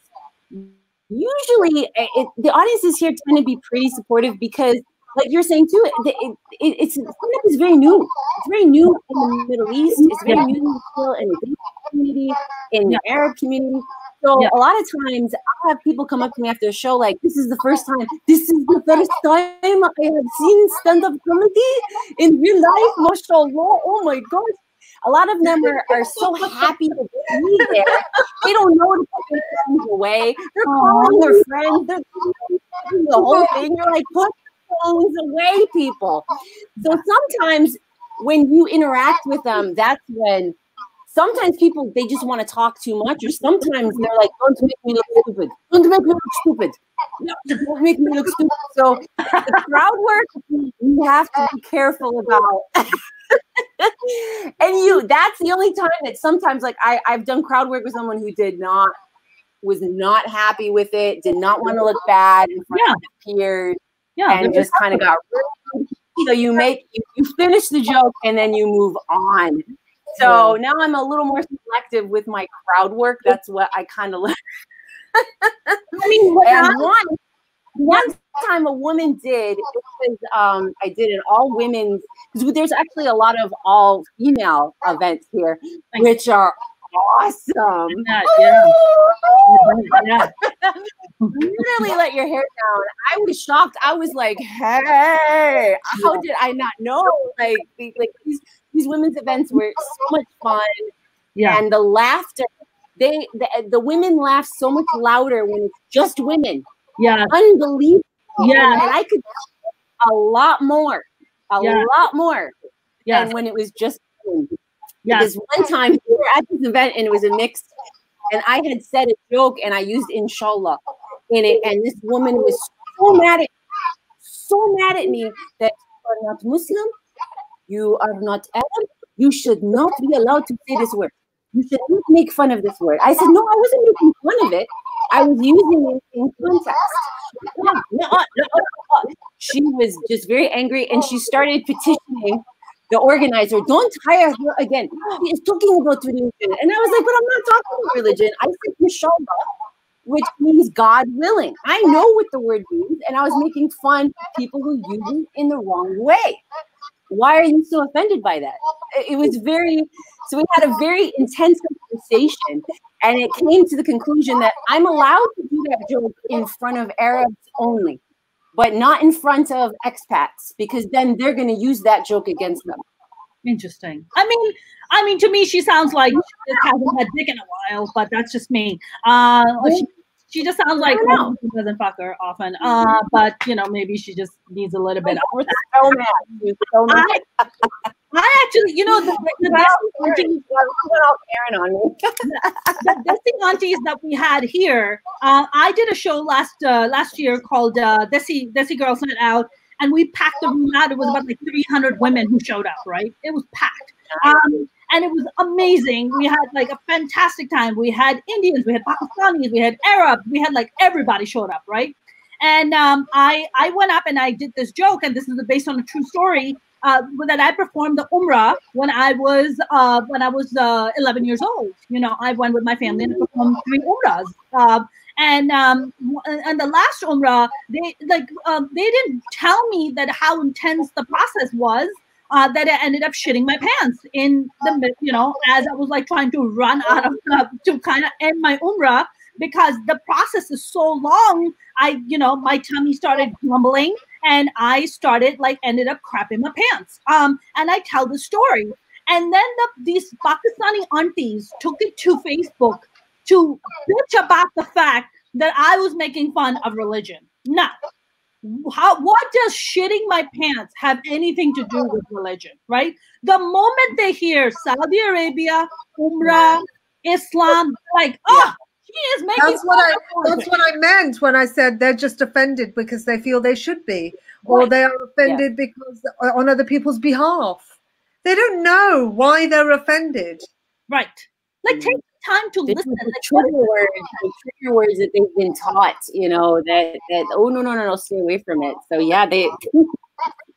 usually it, the audiences here tend to be pretty supportive, because like you're saying too, it, it, it, it's it's very new. It's very new in the Middle East. It's very new still in the Greek community, in the Arab community. So yeah. a lot of times I have people come up to me after a show like, this is the first time, this is the first time I have seen stand-up comedy in real life, mashallah, oh my God. A lot of them are, are so happy to be there. They don't know to put their friends away. They're calling their friends. They're doing the whole thing. You're like, put your phones away, people. So sometimes when you interact with them, that's when sometimes people, they just want to talk too much. Or sometimes they're like, don't make me look stupid. Don't make me look stupid. No, don't make me look stupid. So the crowd work, you have to be careful about. And you, that's the only time that sometimes, like, I, I've done crowd work with someone who did not, was not happy with it, did not want to look bad in front yeah. of his peers, yeah, and just kind of got rude. So you make, you, you finish the joke and then you move on. So yeah. now I'm a little more selective with my crowd work. That's what I kind of like. I mean, what and one, one time a woman did, it was, um, I did an all women's, because there's actually a lot of all female events here, which are awesome. Yeah, yeah. Yeah. Literally let your hair down. I was shocked. I was like, hey, how did I not know? Like, like these, these women's events were so much fun. Yeah. And the laughter, they the, the women laugh so much louder when it's just women. Yeah. Unbelievable. Yeah. And I could do a lot more. A yeah. lot more yeah. than when it was just me. Yeah. Because one time we were at this event and it was a mix, and I had said a joke and I used inshallah in it, and this woman was so mad at me, so mad at me that you are not Muslim, you are not Arab, you should not be allowed to say this word. You should not make fun of this word. I said, no, I wasn't making fun of it. I was using it in context. No, no, no, no. She was just very angry, and she started petitioning the organizer. Don't hire her again. She is talking about religion. And I was like, but I'm not talking about religion. I said inshallah, which means God willing. I know what the word means, and I was making fun of people who use it in the wrong way. Why are you so offended by that? It was very, so we had a very intense conversation, and it came to the conclusion that I'm allowed to do that joke in front of Arabs only, but not in front of expats, because then they're going to use that joke against them. Interesting. I mean, I mean, to me, she sounds like she hasn't had dick in a while, but that's just me. Uh, she, she just sounds like oh, she doesn't fuck her often, uh, but you know, maybe she just needs a little bit. Of so mad. So mad. I, I actually, you know, the, the best aunties, the best thing aunties that we had here. Uh, I did a show last uh, last year called uh, Desi Desi Girls Night Out, and we packed the room out. It was about like three hundred women who showed up. Right, it was packed, um, and it was amazing. We had like a fantastic time. We had Indians, we had Pakistanis, we had Arabs, we had like everybody showed up. Right, and um, I I went up and I did this joke, and this is based on a true story. Uh, that I performed the Umrah when I was uh, when I was uh, eleven years old. You know, I went with my family and performed three Umrahs. Uh, and um, and the last Umrah, they like uh, they didn't tell me that how intense the process was. Uh, that I ended up shitting my pants in the you know as I was like trying to run out of uh, to kind of end my Umrah, because the process is so long. I you know my tummy started grumbling. And I started, like, ended up crapping my pants. Um, and I tell the story. And then the, these Pakistani aunties took it to Facebook to bitch about the fact that I was making fun of religion. Now, how, what does shitting my pants have anything to do with religion, right? The moment they hear Saudi Arabia, Umrah, Islam, like, oh, she is making that's what I that's what I meant when I said they're just offended because they feel they should be, or right. they are offended yeah. because on other people's behalf. They don't know why they're offended. Right. Like take the time to this listen. The trigger words, the trigger words that they've been taught, you know, that that oh no no no no stay away from it. So yeah, they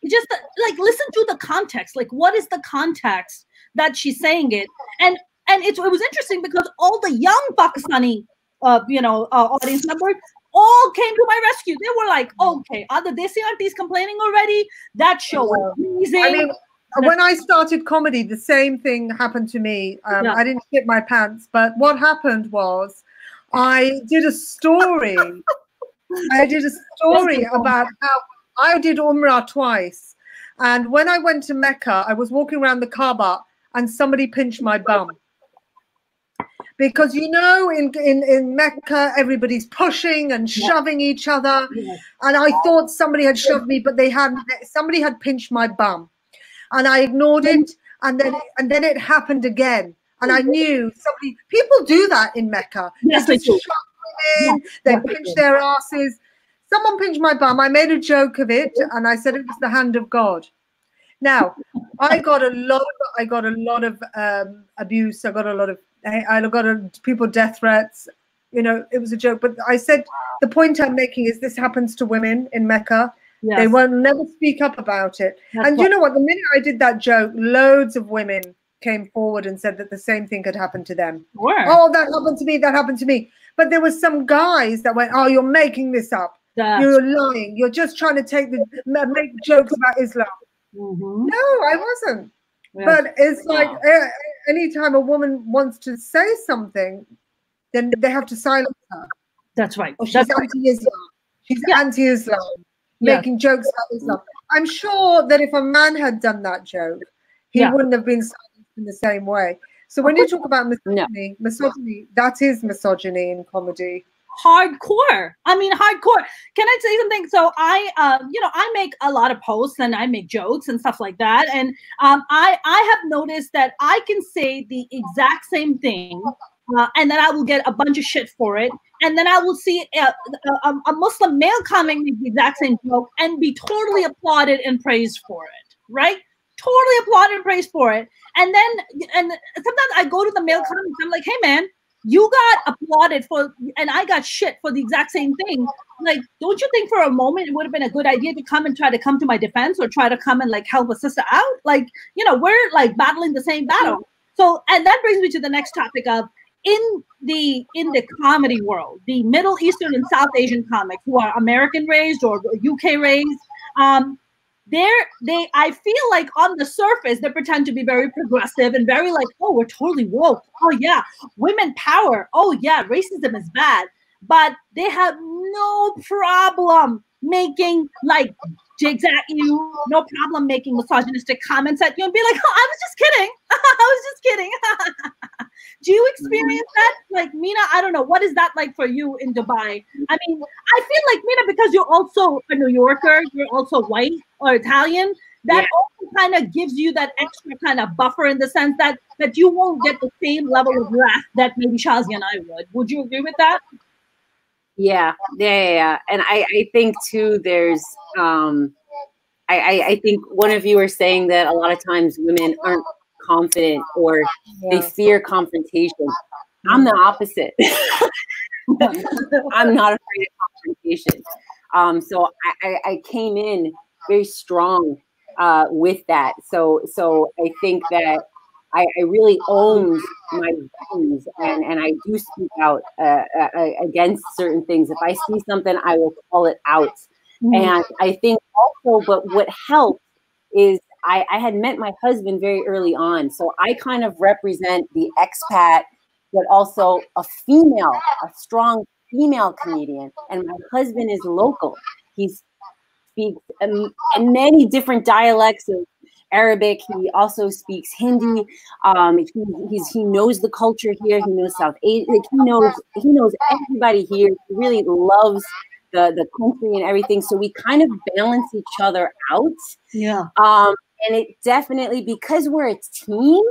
just like listen to the context. Like what is the context that she's saying it? And And it, it was interesting because all the young Pakistani, uh, you know, uh, audience members all came to my rescue. They were like, okay, are the Desi aunties complaining already? That show was amazing. I mean, when I started comedy, the same thing happened to me. Um, yeah. I didn't shit my pants, but what happened was I did a story. I did a story about how I did Umrah twice. And when I went to Mecca, I was walking around the Kaaba and somebody pinched my bum. Because, you know, in, in, in Mecca, everybody's pushing and shoving yeah. each other. Yeah. And I thought somebody had shoved me, but they hadn't. Somebody had pinched my bum. And I ignored it. And then, and then it happened again. And I knew somebody, people do that in Mecca. Yes, they, they do. Women, yes, they yes, pinch they their asses. Someone pinched my bum. I made a joke of it. And I said it was the hand of God. Now, I got a lot of, I got a lot of um, abuse. I got a lot of, I got a, people death threats. You know, it was a joke. But I said, the point I'm making is this happens to women in Mecca. Yes. They will never speak up about it. That's and you know what? The minute I did that joke, loads of women came forward and said that the same thing had happened to them. Sure. Oh, that happened to me. That happened to me. But there were some guys that went, oh, you're making this up. That's you're lying. You're just trying to take the make jokes about Islam. Mm-hmm. No, I wasn't. Yes. But it's wow. like uh, anytime a woman wants to say something, then they have to silence her. That's right. Or she's That's anti-Islam. Right. She's yeah. anti-Islam. Yes. Making jokes about Islam. I'm sure that if a man had done that joke, he yeah. wouldn't have been silenced in the same way. So when you talk about misogyny, no. misogyny, that is misogyny in comedy. Hardcore. I mean, hardcore. Can I tell you something? So I, um, you know, I make a lot of posts and I make jokes and stuff like that. And um, I, I have noticed that I can say the exact same thing. Uh, and then I will get a bunch of shit for it. And then I will see a, a, a Muslim male comment with the exact same joke and be totally applauded and praised for it, right? Totally applauded and praised for it. And then and sometimes I go to the male comments. I'm like, hey, man, you got applauded for, and I got shit for the exact same thing. Like, don't you think for a moment it would have been a good idea to come and try to come to my defense or try to come and, like, help a sister out? Like, you know, we're, like, battling the same battle. So, and that brings me to the next topic of, In the in the comedy world, the Middle Eastern and South Asian comics who are American raised or U K raised, um, they're they I feel like on the surface they pretend to be very progressive and very like, oh, we're totally woke. Oh yeah, women power. Oh yeah, racism is bad. But they have no problem making like zigzag you, no problem making misogynistic comments at you and be like, oh, I was just kidding. I was just kidding. Do you experience that? Like, Mina, I don't know. What is that like for you in Dubai? I mean, I feel like, Mina, because you're also a New Yorker, you're also white or Italian, that yeah. also kind of gives you that extra kind of buffer in the sense that, that you won't get the same level of laugh that maybe Shazia and I would. Would you agree with that? Yeah, yeah, yeah. yeah. And I, I think, too, there's... Um, I, I, I think one of you were saying that a lot of times women aren't confident or they fear confrontation. I'm the opposite. I'm not afraid of confrontation. Um, so I, I came in very strong uh, with that. So so I think that I, I really own my views and, and I do speak out uh, uh, against certain things. If I see something, I will call it out. Mm-hmm. And I think also, but what helped is I, I had met my husband very early on. So I kind of represent the expat, but also a female, a strong female comedian. And my husband is local. He speaks um, many different dialects of Arabic. He also speaks Hindi. Um, he, he's, he knows the culture here. He knows South Asia. Like he knows, he knows everybody here. He really loves the, the country and everything. So we kind of balance each other out. Yeah. Um, and it definitely, because we're a team,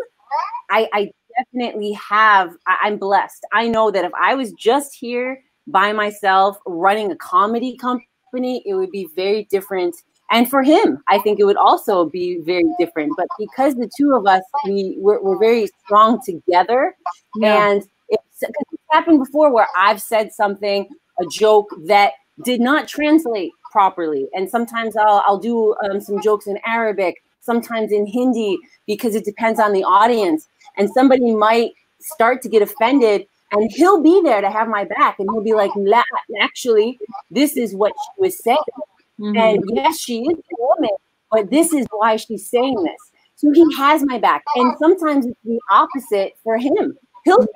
I, I definitely have, I, I'm blessed. I know that if I was just here by myself running a comedy company, it would be very different. And for him, I think it would also be very different. But because the two of us, we, we're, we're very strong together. Yeah. And it's, 'cause it's happened before where I've said something, a joke that did not translate properly. And sometimes I'll, I'll do um, some jokes in Arabic, sometimes in Hindi, because it depends on the audience. And somebody might start to get offended and he'll be there to have my back. And he'll be like, La, actually, this is what she was saying. Mm-hmm. And yes, she is a woman, but this is why she's saying this. So he has my back. And sometimes it's the opposite for him. He'll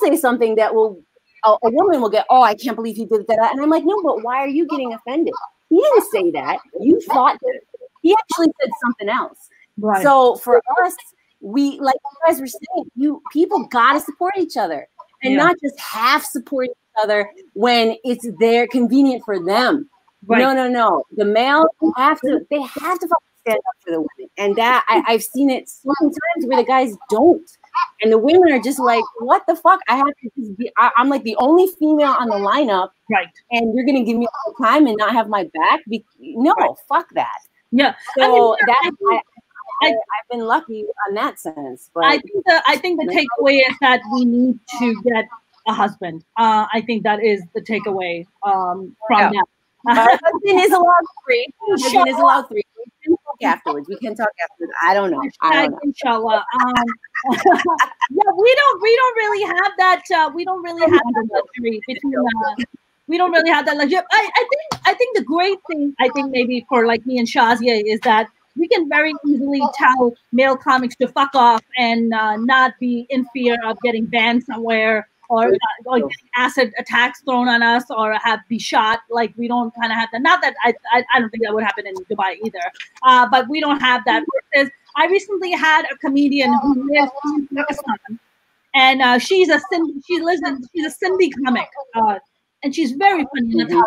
say something that will a, a woman will get, oh, I can't believe he did that. And I'm like, no, but why are you getting offended? He didn't say that. You thought that. He actually said something else. Right. So for us, we, like you guys were saying, you people got to support each other and yeah. not just half support each other when it's there convenient for them. Right. No, no, no. The males have to, they have to stand up for the women. And that I, I've seen it so many times where the guys don't. And the women are just like, what the fuck? I have to just be, I, I'm like the only female on the lineup. Right. And you're going to give me all the time and not have my back? Be no, right. fuck that. Yeah. So I mean, that I, I, I've been lucky on that sense. But I think the, I think the takeaway is that we need to get a husband. Uh, I think that is the takeaway um, from yeah. that. Our husband is allowed three. Our husband is allowed three. We can talk afterwards. We can talk afterwards. I don't know. I don't know. Inshallah. Um, yeah, we don't. We don't really have that. Uh, we don't really have that luxury between. Uh, we don't really have that luxury. I, I think. I think the great thing. I think maybe for like me and Shazia is that we can very easily tell male comics to fuck off and uh, not be in fear of getting banned somewhere. Or, uh, or getting acid attacks thrown on us, or have be shot. Like we don't kind of have that. Not that I, I, I don't think that would happen in Dubai either. Uh, but we don't have that. Versus, I recently had a comedian who lives in Pakistan, and uh, she's a she lives in, she's a Sindhi comic, uh, and she's very funny. Mm-hmm. So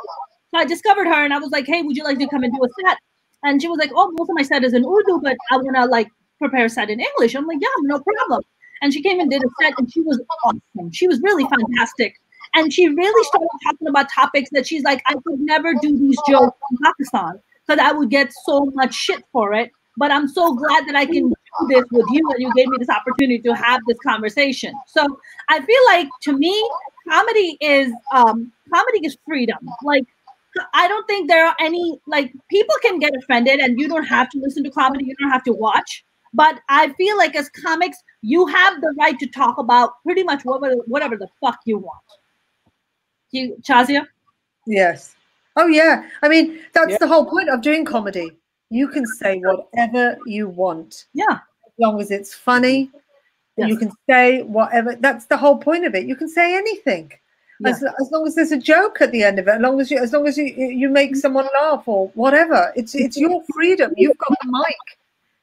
I discovered her, and I was like, hey, would you like to come and do a set? And she was like, oh, most of my set is in Urdu, but I wanna like prepare a set in English. I'm like, yeah, no problem. And she came and did a set, and she was awesome. She was really fantastic. And she really started talking about topics that she's like, I could never do these jokes in Pakistan because I would get so much shit for it. But I'm so glad that I can do this with you, and you gave me this opportunity to have this conversation. So I feel like, to me, comedy is um, comedy is freedom. Like, I don't think there are any, like, people can get offended, and you don't have to listen to comedy. You don't have to watch. But I feel like as comics, you have the right to talk about pretty much whatever, whatever the fuck you want. You, Shazia? Yes. Oh, yeah. I mean, that's yeah. the whole point of doing comedy. You can say whatever you want. Yeah. As long as it's funny. Yes. You can say whatever. That's the whole point of it. You can say anything. Yeah. As, as long as there's a joke at the end of it, as long as you, as long as you, you make someone laugh or whatever. It's, it's your freedom. You've got the mic.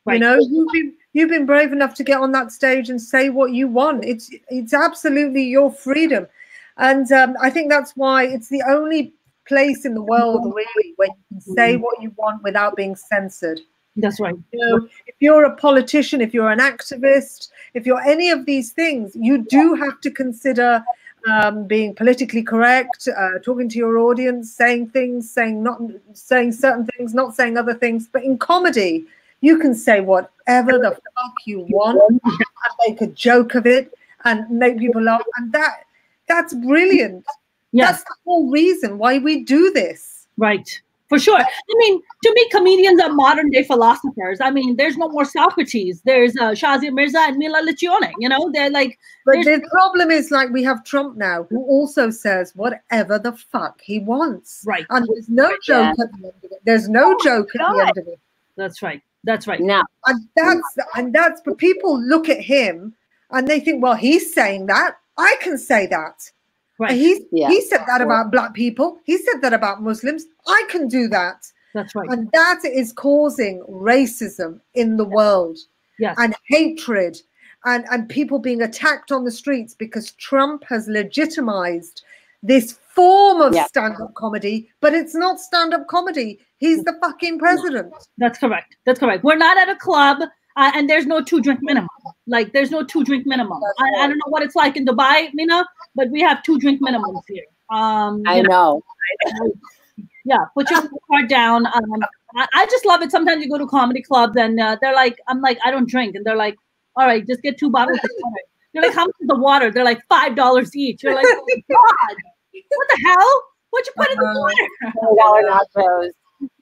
Right. You know, you've been, you've been brave enough to get on that stage and say what you want. It's it's absolutely your freedom. And um, I think that's why it's the only place in the world, really, where you can say what you want without being censored. That's right. You know, if you're a politician, if you're an activist, if you're any of these things, you do have to consider um, being politically correct, uh, talking to your audience, saying things, saying not saying certain things, not saying other things. But in comedy, you can say whatever the fuck you want and make a joke of it and make people laugh. And that that's brilliant. Yes. That's the whole reason why we do this. Right. For sure. I mean, to me, comedians are modern day philosophers. I mean, there's no more Socrates. There's uh, Shazia Mirza and Mina Liccione. You know, they're like. But the problem is, like, we have Trump now, who also says whatever the fuck he wants. Right. And there's no joke yeah. at the end of it. There's no oh joke at the end of it. That's right. That's right. Now, and that's and that's. But people look at him and they think, well, he's saying that. I can say that. Right. He's, yeah. He said that about black people. He said that about Muslims. I can do that. That's right. And that is causing racism in the yes. world. Yes. And hatred, and and people being attacked on the streets because Trump has legitimized this form of yeah. stand-up comedy, but it's not stand-up comedy. He's the fucking president. That's correct. That's correct. We're not at a club, uh, and there's no two-drink minimum. Like, there's no two-drink minimum. I, I don't know what it's like in Dubai, Mina, but we have two-drink minimums here. Um, I know. know. Yeah, put your card down. Um, I, I just love it. Sometimes you go to comedy clubs, and uh, they're like, I'm like, I don't drink. And they're like, all right, just get two bottles of water. You're like, how much is the water? They're like, five dollars each. You're like, oh, my God. What the hell? What'd you put in the water? ten dollar nachos.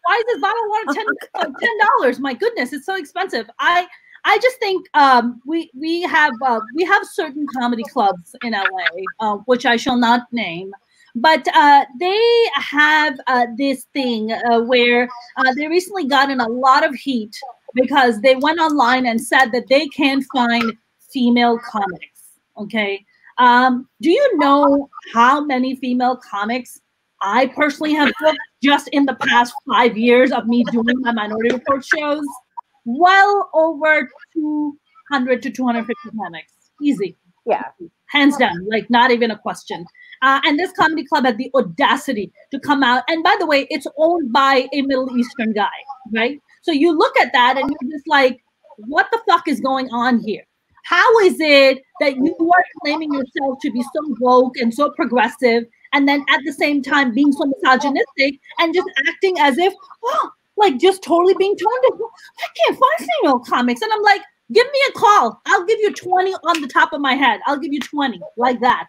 Why is this bottle of water ten dollars? My goodness, it's so expensive. I I just think um, we we have uh, we have certain comedy clubs in L A, uh, which I shall not name, but uh, they have uh, this thing uh, where uh, they recently got in a lot of heat because they went online and said that they can't find female comics. Okay. Um, do you know how many female comics I personally have booked just in the past five years of me doing my Minority Report shows? Well over two hundred to two hundred fifty comics. Easy. Yeah. Hands down, like not even a question. Uh, and this comedy club had the audacity to come out. And by the way, it's owned by a Middle Eastern guy, right? So you look at that and you're just like, what the fuck is going on here? How is it that you are claiming yourself to be so woke and so progressive, and then at the same time being so misogynistic and just acting as if, oh, like just totally being turned down. I can't find female comics. And I'm like, give me a call. I'll give you twenty on the top of my head. I'll give you twenty like that.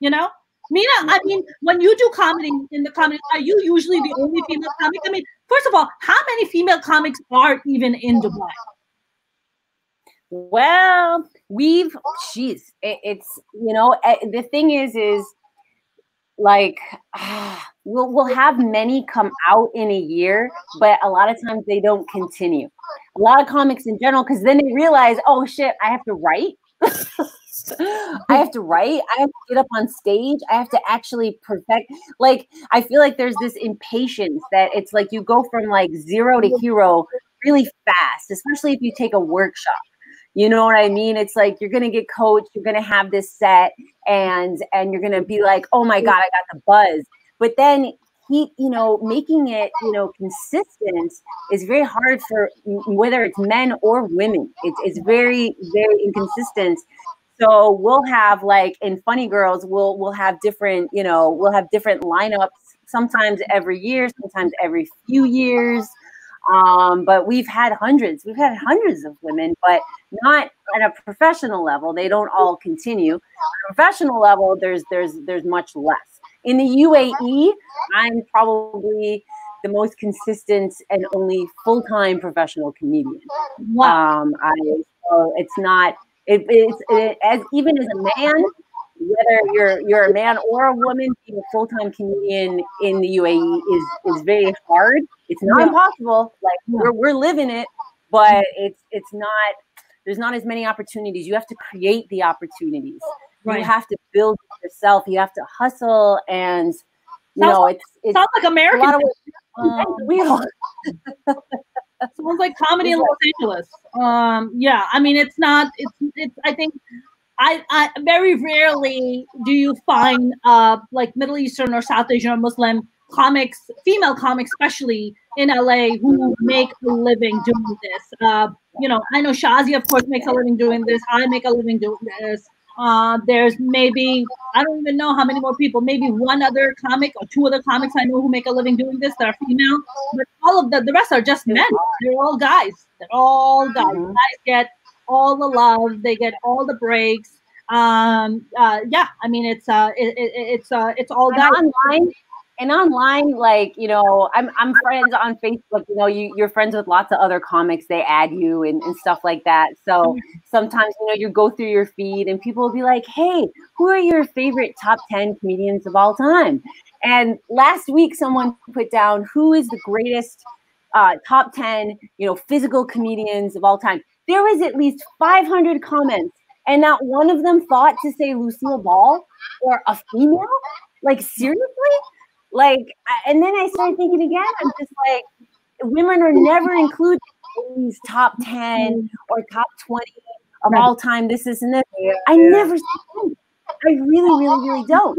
You know, Mina, I mean, when you do comedy in the comedy, are you usually the only female comic? I mean, first of all, how many female comics are even in Dubai? Well, we've, geez, it, it's, you know, the thing is, is like, ah, we'll, we'll have many come out in a year, but a lot of times they don't continue. A lot of comics in general, because then they realize, oh shit, I have to write. I have to write. I have to get up on stage. I have to actually perfect. Like, I feel like there's this impatience that it's like you go from like zero to hero really fast, especially if you take a workshop. You know what I mean? It's like you're going to get coached. You're going to have this set and and you're going to be like, oh my God, I got the buzz. But then he, you know, making it, you know, consistent is very hard for whether it's men or women. It's, it's very, very inconsistent. So we'll have like in Funny Girls, we'll we'll have different, you know, we'll have different lineups sometimes every year, sometimes every few years. Um, but we've had hundreds, we've had hundreds of women, but not at a professional level. They don't all continue. At a professional level, there's there's there's much less. In the U A E, I'm probably the most consistent and only full-time professional comedian. Wow. Um, I, so it's not. It, it's it, as even as a man, whether you're you're a man or a woman, being a full-time comedian in the U A E is is very hard. It's not impossible. Like we're we're living it, but it's it's not. There's not as many opportunities. You have to create the opportunities. Right. You have to build yourself. You have to hustle, and you sounds know like, it's, it's sounds like American. A lot of, we are. Sounds like comedy in Los Angeles. Um, yeah, I mean, it's not. It's. It's. I think. I. I very rarely do you find uh like Middle Eastern or South Asian or Muslim comics, female comics especially in L A, who make a living doing this. Uh, you know, I know Shazia, of course, makes a living doing this. I make a living doing this. Uh, there's maybe, I don't even know how many more people, maybe one other comic or two other comics I know who make a living doing this that are female, but all of the, the rest are just men. They're all guys. They're all guys. Mm-hmm. Guys get all the love. They get all the breaks. Um, uh, yeah, I mean, it's uh, it, it, it's uh, it's all guys. Online, and online, like, you know, I'm I'm friends on Facebook. You know, you you're friends with lots of other comics. They add you and, and stuff like that. So sometimes, you know, you go through your feed and people will be like, "Hey, who are your favorite top ten comedians of all time?" And last week, someone put down, "Who is the greatest uh, top ten, you know, physical comedians of all time?" There was at least five hundred comments, and not one of them thought to say Lucille Ball or a female. Like, seriously. Like, and then I started thinking again, I'm just like, women are never included in these top ten or top twenty of all time, this, this, and this. I never see them. I really, really, really don't.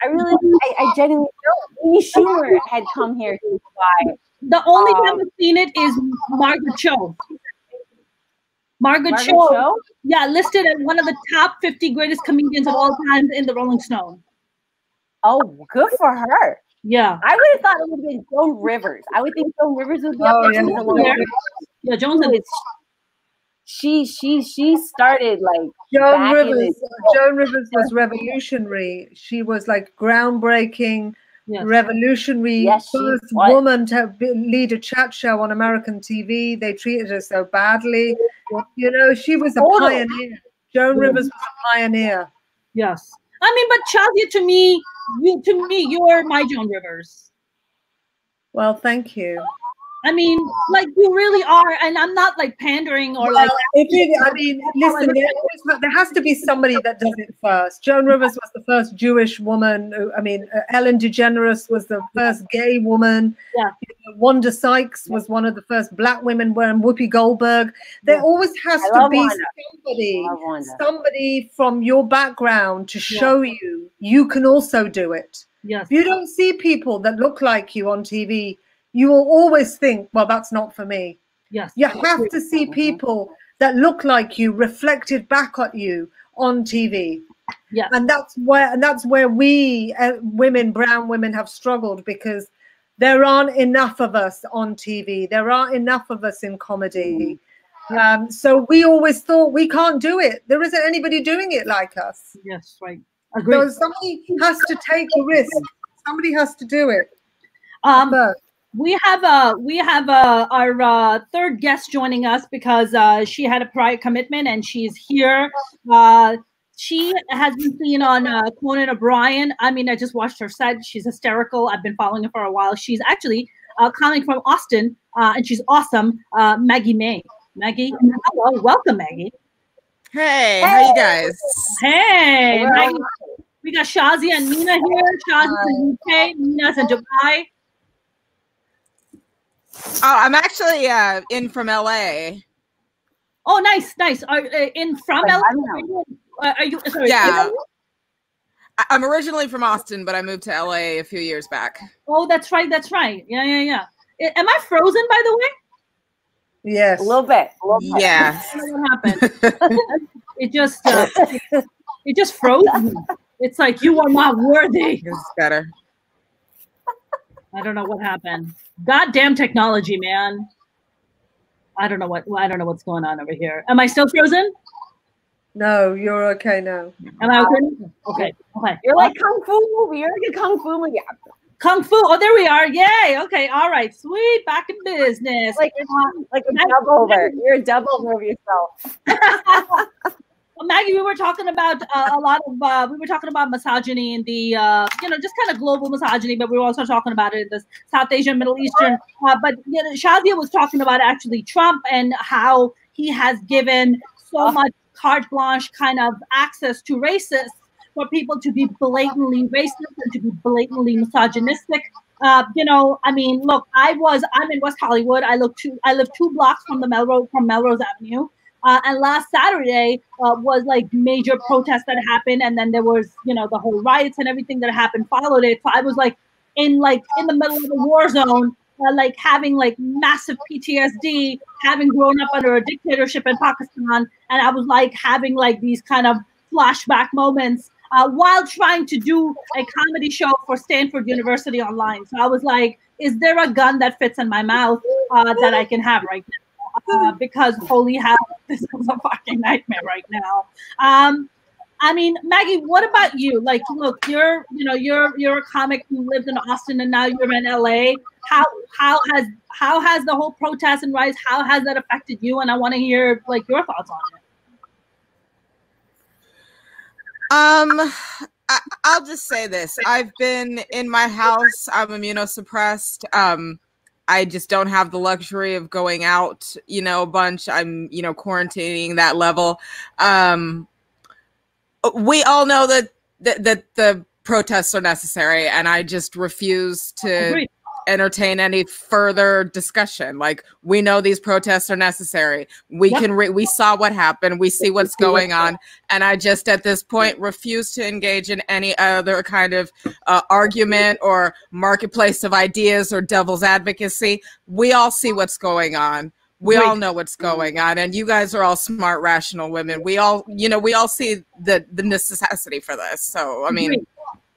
I really, I, I genuinely don't. Amy Schumer had come here to Dubai. The only um, time I've seen it is Margaret Cho. Margaret, Margaret Cho, Cho? Yeah, listed as one of the top fifty greatest comedians of all time in the Rolling Stone. Oh, good for her. Yeah. I would have thought it would have been Joan Rivers. I would think Joan Rivers would be up there. Oh, yeah. Yeah, Joan Rivers. She, she, she started like Joan Rivers. Joan Rivers was revolutionary. She was like groundbreaking, yes. revolutionary. Yes, first woman to lead a chat show on American T V. They treated her so badly. You know, she was a pioneer. Joan Rivers was a pioneer. Yes. I mean, but Shazia, to me, you, to me, you're my Joan Rivers. Well, thank you. I mean, like, you really are. And I'm not like pandering or well, like. If it, I mean, listen, there has to be somebody that does it first. Joan Rivers was the first Jewish woman. Who, I mean, uh, Ellen DeGeneres was the first gay woman. Yeah. Wanda Sykes was one of the first black women, wearing Whoopi Goldberg. There yeah. always has to be Wanda. somebody, somebody from your background to show yeah. you, you can also do it. Yes. If you don't see people that look like you on T V, you will always think, well, that's not for me. Yes. You have to see people that look like you reflected back at you on T V. Yes. And that's where, and that's where we uh, women, brown women, have struggled, because there aren't enough of us on T V. There aren't enough of us in comedy. Mm-hmm. Um, so we always thought we can't do it. There isn't anybody doing it like us. Yes, right. Agreed. So somebody has to take a risk. Somebody has to do it. Um, we have a we have a, our uh, third guest joining us because uh, she had a prior commitment and she's here. Uh, she has been seen on uh, Conan O'Brien. I mean, I just watched her set. She's hysterical. I've been following her for a while. She's actually uh, coming from Austin, uh, and she's awesome. Uh, Maggie May. Maggie, hello, welcome, Maggie. Hey, hey, how you guys? Hey, Maggie. We got Shazia and Mina here. Shazia's in the U K, Mina's in Dubai. Oh, I'm actually uh, in from L A. Oh, nice, nice. Are uh, in from L A? Are you, uh, are you, sorry, yeah. L A? I'm originally from Austin, but I moved to L A a few years back. Oh, that's right, that's right. Yeah, yeah, yeah. Am I frozen, by the way? Yes, a little bit. A little bit. Yeah, I don't know what happened. It just uh, it, it just froze me. It's like, you are not worthy. It's better. I don't know what happened. Goddamn technology, man. I don't know what I don't know what's going on over here. Am I still frozen? No, you're okay now. Am I okay? Okay, okay. You're like kung fu movie. You're like a kung fu movie. Kung Fu. Oh, there we are. Yay. Okay. All right. Sweet. Back in business. Like, like a Maggie, double over. You're a double over yourself. Well, Maggie, we were talking about uh, a lot of, uh, we were talking about misogyny and the, uh, you know, just kind of global misogyny, but we were also talking about it in this South Asian, Middle Eastern. Uh, but you know, Shazia was talking about actually Trump and how he has given so much carte blanche kind of access to racists, for people to be blatantly racist and to be blatantly misogynistic. Uh, you know, I mean, look, I was, I'm in West Hollywood. I live two, I live two blocks from the Melrose, from Melrose Avenue. Uh, and last Saturday uh, was like major protests that happened. And then there was, you know, the whole riots and everything that happened followed it. So I was like in like in the middle of the war zone, uh, like having like massive P T S D, having grown up under a dictatorship in Pakistan. And I was like having like these kind of flashback moments. Uh, while trying to do a comedy show for Stanford University online. So I was like, is there a gun that fits in my mouth uh, that I can have right now? Uh, because holy hell, this is a fucking nightmare right now. Um, I mean, Maggie, what about you? Like, look, you're, you know, you're, you're a comic who lived in Austin and now you're in L A. How, how has, how has the whole protest and riots, how has that affected you? And I want to hear like your thoughts on it. Um, I, I'll just say this. I've been in my house. I'm immunosuppressed. Um, I just don't have the luxury of going out, you know, a bunch. I'm, you know, quarantining that level. Um, we all know that, that, that the protests are necessary, and I just refuse to entertain any further discussion. Like, we know these protests are necessary. We yep. can re we saw what happened. We see what's going on. And I just at this point refuse to engage in any other kind of uh, argument or marketplace of ideas or devil's advocacy. We all see what's going on. We all know what's going on. And you guys are all smart, rational women. We all, you know, we all see the, the necessity for this. So, I mean,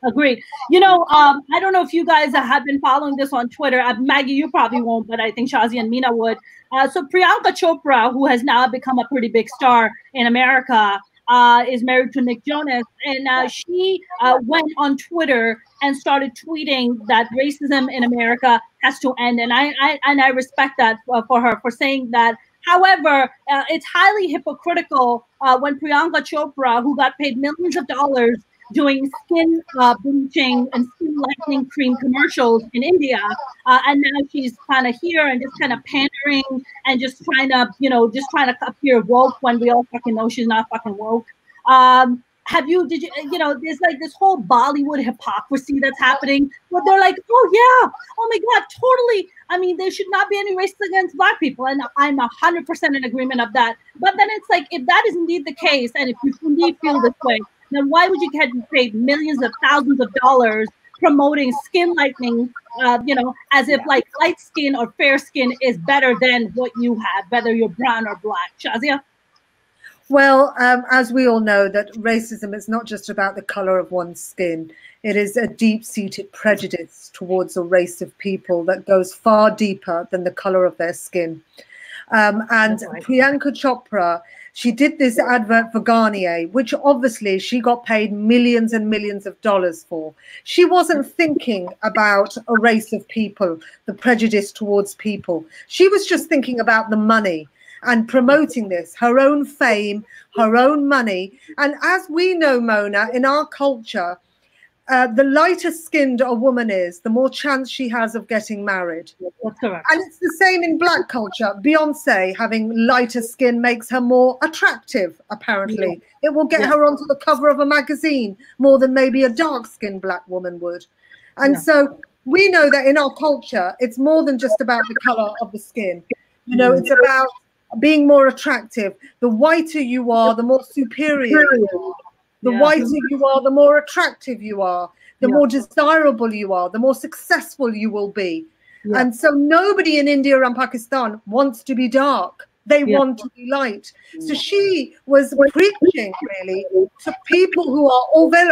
agreed. You know, um, I don't know if you guys have been following this on Twitter. Uh, Maggie, you probably won't, but I think Shazia and Mina would. Uh, so Priyanka Chopra, who has now become a pretty big star in America, uh, is married to Nick Jonas. And uh, she uh, went on Twitter and started tweeting that racism in America has to end. And I, I, and I respect that for, for her, for saying that. However, uh, it's highly hypocritical uh, when Priyanka Chopra, who got paid millions of dollars, doing skin uh, bleaching and skin lightening cream commercials in India. Uh, and now she's kind of here and just kind of pandering and just trying to, you know, just trying to appear woke when we all fucking know she's not fucking woke. Um, have you, did you, you know, there's like this whole Bollywood hypocrisy that's happening where they're like, oh yeah, oh my God, totally. I mean, there should not be any racism against Black people. And I'm one hundred percent in agreement of that. But then it's like, if that is indeed the case, and if you indeed feel this way, then why would you get paid millions of thousands of dollars promoting skin lightening, uh, you know, as if like light skin or fair skin is better than what you have, whether you're brown or Black? Shazia? Well, um, as we all know, that racism is not just about the color of one's skin. It is a deep-seated prejudice towards a race of people that goes far deeper than the color of their skin. Um, and oh, Priyanka Chopra, she did this advert for Garnier, which obviously she got paid millions and millions of dollars for. She wasn't thinking about a race of people, the prejudice towards people. She was just thinking about the money and promoting this, her own fame, her own money. And as we know, Mona, in our culture, uh, the lighter skinned a woman is, the more chance she has of getting married. That's correct. And it's the same in Black culture. Beyonce having lighter skin makes her more attractive, apparently. Yeah. It will get yeah. her onto the cover of a magazine more than maybe a dark skinned Black woman would. And yeah. so we know that in our culture, it's more than just about the color of the skin. You know, it's about being more attractive. The whiter you are, the more superior you are. The yeah. whiter you are, the more attractive you are. The yeah. more desirable you are, the more successful you will be. Yeah. And so nobody in India and Pakistan wants to be dark. They yeah. want to be light. So she was preaching, really, to people who are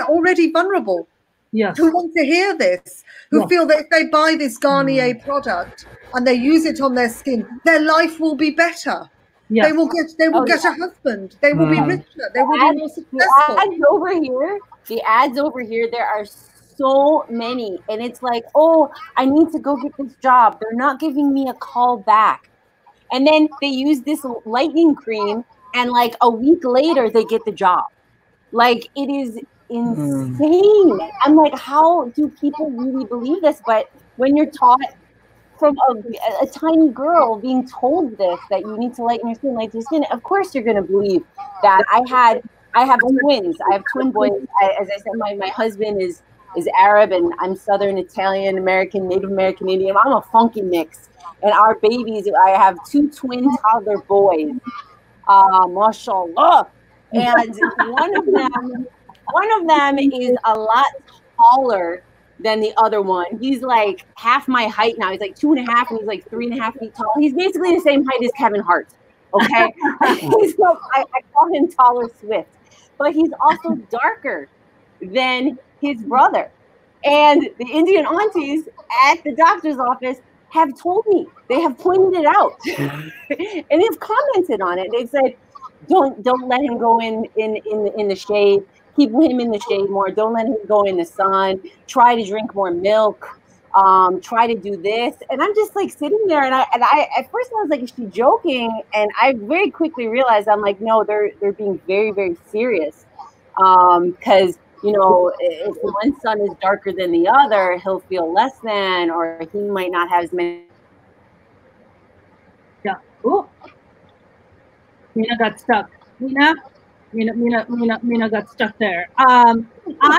already vulnerable, yes. who want to hear this, who yes. feel that if they buy this Garnier mm. product and they use it on their skin, their life will be better. Yes. They will get they will oh, get yeah. a husband. They will mm. be richer. They will the be ads, more successful. The ads over here, the ads over here, there are so many. And it's like, oh, I need to go get this job. They're not giving me a call back. And then they use this lightning cream and like a week later they get the job. Like it is insane. Mm. I'm like, how do people really believe this? But when you're taught from a, a tiny girl being told this, that you need to lighten your skin, lighten your skin, of course you're going to believe that. I had, I have twins. I have twin boys. I, as I said, my, my husband is, is Arab and I'm Southern Italian, American, Native American, Indian. I'm a funky mix. And our babies, I have two twin toddler boys, uh, mashallah. And one of them, One of them is a lot taller than the other one. He's like half my height now. He's like two and a half and he's like three and a half feet tall. He's basically the same height as Kevin Hart, okay? So I, I call him Taller Swift. But he's also darker than his brother. And the Indian aunties at the doctor's office have told me, they have pointed it out. And they've commented on it. They've said, don't, don't let him go in, in, in, in the shade. Keep him in the shade more. Don't let him go in the sun. Try to drink more milk. Um, try to do this. And I'm just like sitting there, and I and I at first I was like, is she joking? And I very quickly realized I'm like, no, they're they're being very very serious. Um, because you know, if one son is darker than the other, he'll feel less than, or he might not have as many. Yeah. Ooh. Mina got stuck. Mina. Mina, Mina, Mina, Mina got stuck there. Um, I,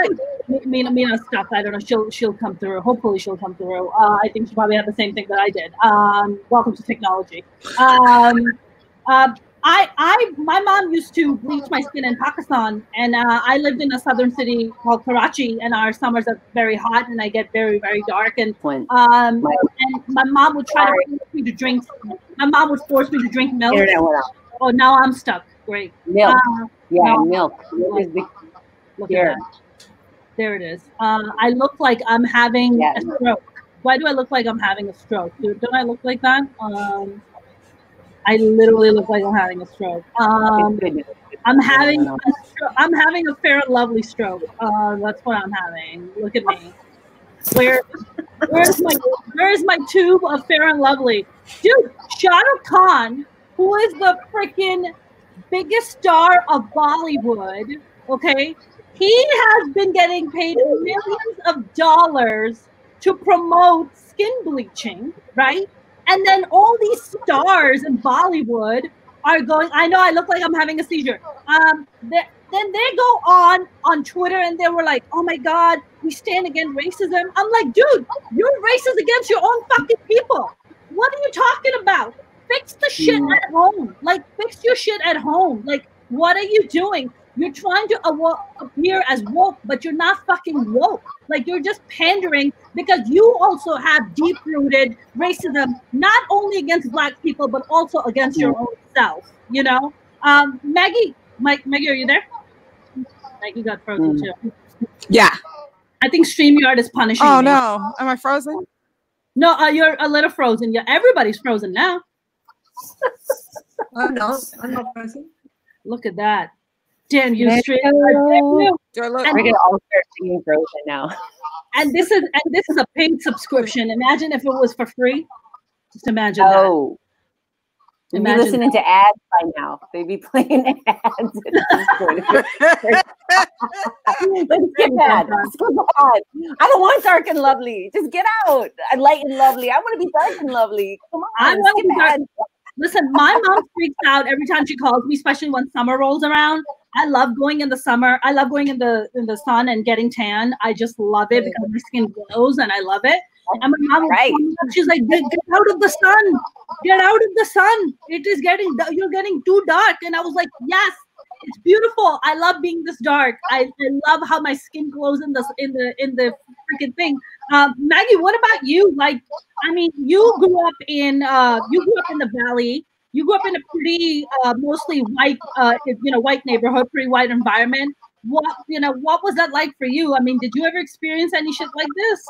Mina, Mina stuck. I don't know. She'll, she'll come through. Hopefully, she'll come through. Uh, I think she probably had the same thing that I did. Um, welcome to technology. Um, uh, I, I, my mom used to bleach my skin in Pakistan, and uh, I lived in a southern city called Karachi, and our summers are very hot, and I get very, very dark. And um, and my mom would try to force me to drink. My mom would force me to drink milk. Oh, now I'm stuck. Great. Milk. Uh, yeah, no. milk. milk is the, look here. At that. There it is. Uh, I look like I'm having yeah. a stroke. Why do I look like I'm having a stroke? Dude, don't I look like that? Um, I literally look like I'm having a stroke. Um, I'm having a stro I'm having a Fair and Lovely stroke. Uh, that's what I'm having. Look at me. Where, where is my, where is my tube of Fair and Lovely? Dude, Shah Rukh Khan, who is the freaking biggest star of Bollywood, okay, He has been getting paid millions of dollars to promote skin bleaching, right? And then all these stars in Bollywood are going, I know I look like I'm having a seizure. Um, then they go on on Twitter and they were like, oh my God, we stand against racism. I'm like, dude, you're racist against your own fucking people. What are you talking about? Fix the shit at home. Like, fix your shit at home. Like, what are you doing? You're trying to appear as woke, but you're not fucking woke. Like, you're just pandering because you also have deep-rooted racism, not only against Black people, but also against your own self, you know? Um, Maggie, Mike, Maggie, are you there? Maggie got frozen, mm. too. Yeah. I think StreamYard is punishing Oh, you. No. Am I frozen? No, uh, you're a little frozen. Yeah, everybody's frozen now. Oh, no. I'm not frozen. Look at that. Damn you, straight you. Do I look? And, I can all start singing Frozen now. And this is and this is a paid subscription. Imagine if it was for free. Just imagine oh. that. Imagine You're listening that. to ads by now. They be playing ads at this point. Let's get mad. Let's go on. I don't want dark and lovely. Just get out. I light and lovely. I want to be dark and lovely. Come on. I want to be dark. Listen, my mom freaks out every time she calls me, especially when summer rolls around. I love going in the summer. I love going in the in the sun and getting tan. I just love it because my skin glows and I love it. And my mom, right. she's like, get, get out of the sun. Get out of the sun. It is getting, you're getting too dark. And I was like, yes, it's beautiful. I love being this dark. I, I love how my skin glows in the, in the, in the freaking thing. Um, Maggie, what about you? Like, I mean, you grew up in, uh, you grew up in the Valley. You grew up in a pretty uh, mostly white, uh, you know, white neighborhood, pretty white environment. What, you know, what was that like for you? I mean, did you ever experience any shit like this?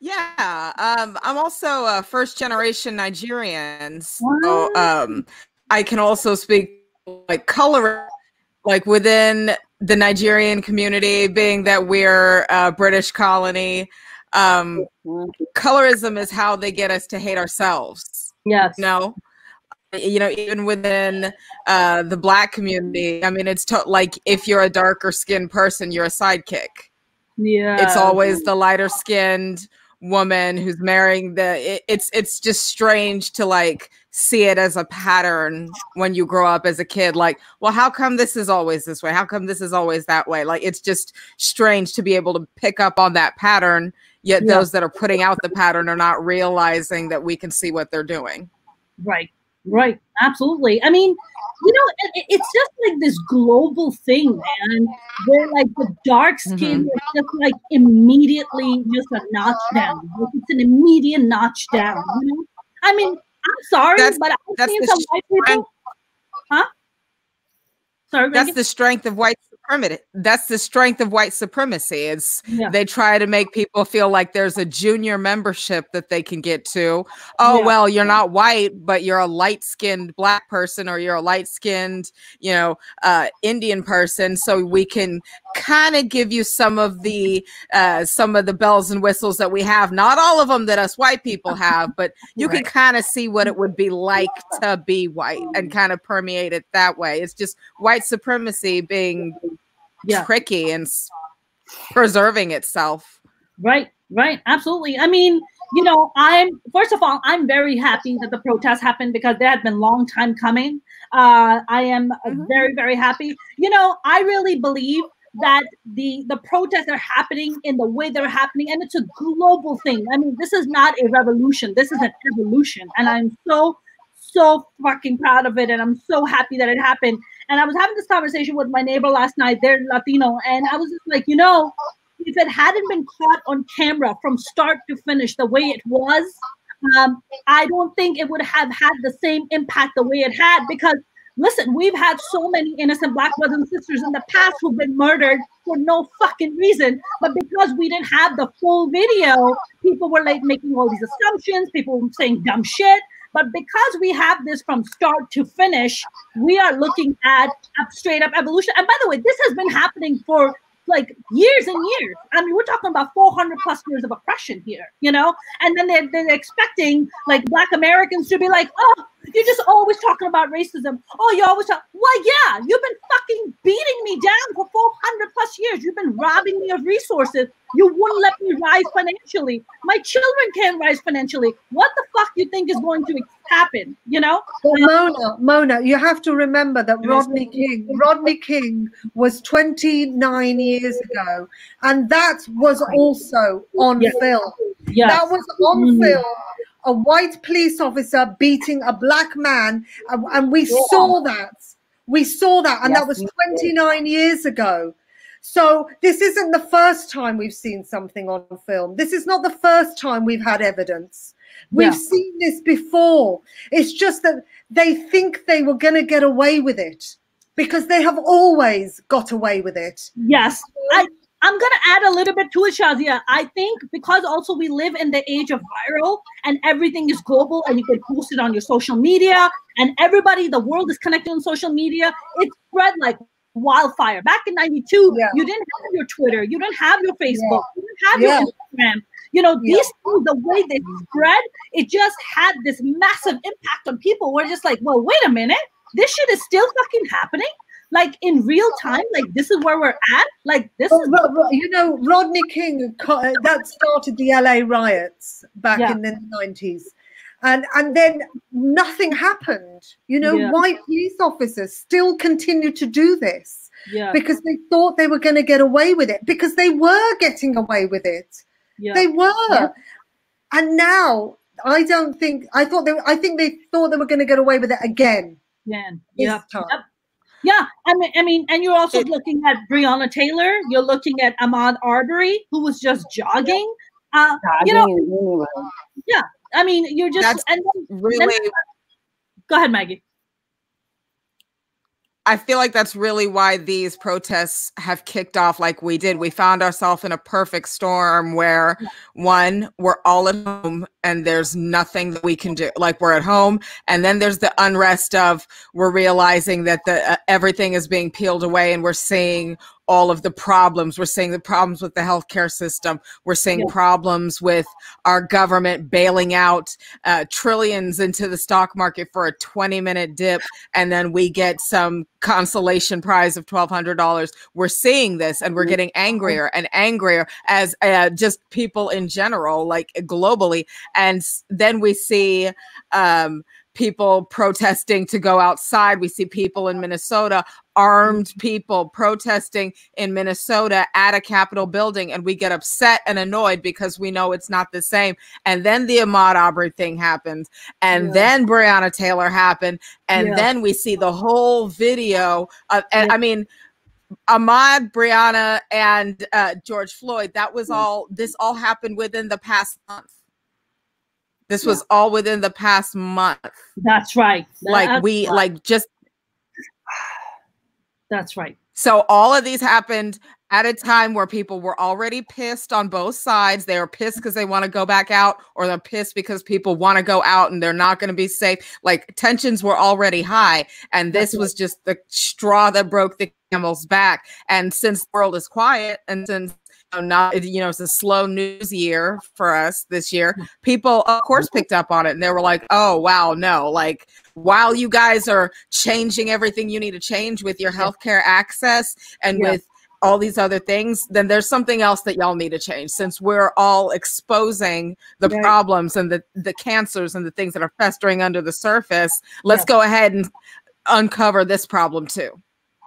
Yeah, um, I'm also a first generation Nigerian, so um, I can also speak like color, like within the Nigerian community, being that we're a British colony. Um, colorism is how they get us to hate ourselves. Yes. No, you know, even within uh, the Black community, I mean, it's to like if you're a darker skinned person, you're a sidekick. Yeah, it's always the lighter skinned woman who's marrying the. It, it's it's just strange to like see it as a pattern when you grow up as a kid. Like, well, how come this is always this way? How come this is always that way? Like, it's just strange to be able to pick up on that pattern. Yet yeah. those that are putting out the pattern are not realizing that we can see what they're doing. Right, right, absolutely. I mean, you know, it, it's just like this global thing, man, where like the dark skin mm-hmm. is just like immediately just a notch down. Like, it's an immediate notch down. You know? I mean, I'm sorry, that's, but I've seen some white people. Huh? Sorry, that's the strength of white. That's the strength of white supremacy. It's yeah. they try to make people feel like there's a junior membership that they can get to. Oh, yeah. well, you're yeah. not white, but you're a light-skinned Black person, or you're a light-skinned, you know, uh, Indian person. So we can kind of give you some of the uh, some of the bells and whistles that we have. Not all of them that us white people have, but you right. can kind of see what it would be like to be white and kind of permeate it that way. It's just white supremacy being Yeah. tricky and preserving itself. Right, right, absolutely. I mean, you know, I'm first of all, I'm very happy that the protests happened because they had been a long time coming. Uh, I am mm-hmm. very, very happy. You know, I really believe that the the protests are happening in the way they're happening, and it's a global thing. I mean, this is not a revolution. This is an evolution, and I'm so, so fucking proud of it, and I'm so happy that it happened. And I was having this conversation with my neighbor last night. They're Latino. And I was just like, you know, if it hadn't been caught on camera from start to finish the way it was, um, I don't think it would have had the same impact the way it had. Because, listen, we've had so many innocent Black brothers and sisters in the past who've been murdered for no fucking reason. But because we didn't have the full video, people were like making all these assumptions. People were saying dumb shit. But because we have this from start to finish, we are looking at straight up evolution. And by the way, this has been happening for like years and years. I mean, we're talking about four hundred plus years of oppression here, you know? And then they're, they're expecting like Black Americans to be like, oh, you're just always talking about racism. Oh, you're always talking. Well, yeah, you've been fucking beating me me down for four hundred plus years. You've been robbing me of resources. You wouldn't let me rise financially. My children can't rise financially. What the fuck do you think is going to happen? You know? Well, Mona, Mona, you have to remember that Rodney King, Rodney King was twenty-nine years ago. And that was also on yes. film. Yes. That was on mm-hmm. film. A white police officer beating a black man. And, and we yeah. saw that. We saw that. And yes, that was twenty-nine years ago. So this isn't the first time we've seen something on film. This is not the first time we've had evidence. We've yeah. seen this before. It's just that they think they were going to get away with it because they have always got away with it. Yes. I, I'm going to add a little bit to it, Shazia. I think because also we live in the age of viral and everything is global and you can post it on your social media and everybody, the world is connected on social media. It spread like wildfire. Back in ninety-two, yeah. you didn't have your Twitter, you didn't have your Facebook, yeah. you didn't have yeah. your Instagram. You know, yeah. these things, the way they spread, it just had this massive impact on people. We're just like, well, wait a minute, this shit is still fucking happening? Like in real time, like this is where we're at? Like this well, is- well, You know, Rodney King, that started the L A riots back yeah. in the nineties. And, and then nothing happened. You know, yeah. white police officers still continue to do this yeah. because they thought they were going to get away with it, because they were getting away with it. Yeah. They were. Yeah. And now I don't think, I thought they, I think they thought they were going to get away with it again. Yeah. Yeah. Yep. Yeah. I mean, I mean, and you're also it, looking at Breonna Taylor. You're looking at Ahmaud Arbery, who was just jogging. Uh, you know, anyway. Yeah. I mean, you're just That's and then, really. Then, go ahead, Maggie. I feel like that's really why these protests have kicked off like we did. We found ourselves in a perfect storm where, one, we're all at home and there's nothing that we can do. Like, we're at home. And then there's the unrest of we're realizing that the uh, everything is being peeled away, and we're seeing all of the problems. We're seeing the problems with the healthcare system. We're seeing yeah. problems with our government bailing out uh, trillions into the stock market for a twenty minute dip. And then we get some consolation prize of twelve hundred dollars. We're seeing this, and we're getting angrier and angrier as uh, just people in general, like globally. And then we see, um, people protesting to go outside. We see people in Minnesota, armed people protesting in Minnesota at a Capitol building, and we get upset and annoyed because we know it's not the same. And then the Ahmaud Arbery thing happened, and yeah. then Breonna Taylor happened, and yeah. then we see the whole video of, and yeah. I mean, Ahmaud, Breonna, and uh, George Floyd, that was all, this all happened within the past month. This was yeah. all within the past month. That's right. That's like we, right. like just. That's right. So all of these happened at a time where people were already pissed on both sides. They are pissed because they want to go back out, or they're pissed because people want to go out and they're not going to be safe. Like, tensions were already high. And this That's was right. just the straw that broke the camel's back. And since the world is quiet, and since Not you know, it's a slow news year for us this year, people of course picked up on it, and they were like, oh wow, no, like while you guys are changing everything you need to change with your healthcare access and yeah. with all these other things, then there's something else that y'all need to change, since we're all exposing the right. problems and the, the cancers and the things that are festering under the surface. Let's yeah. go ahead and uncover this problem too.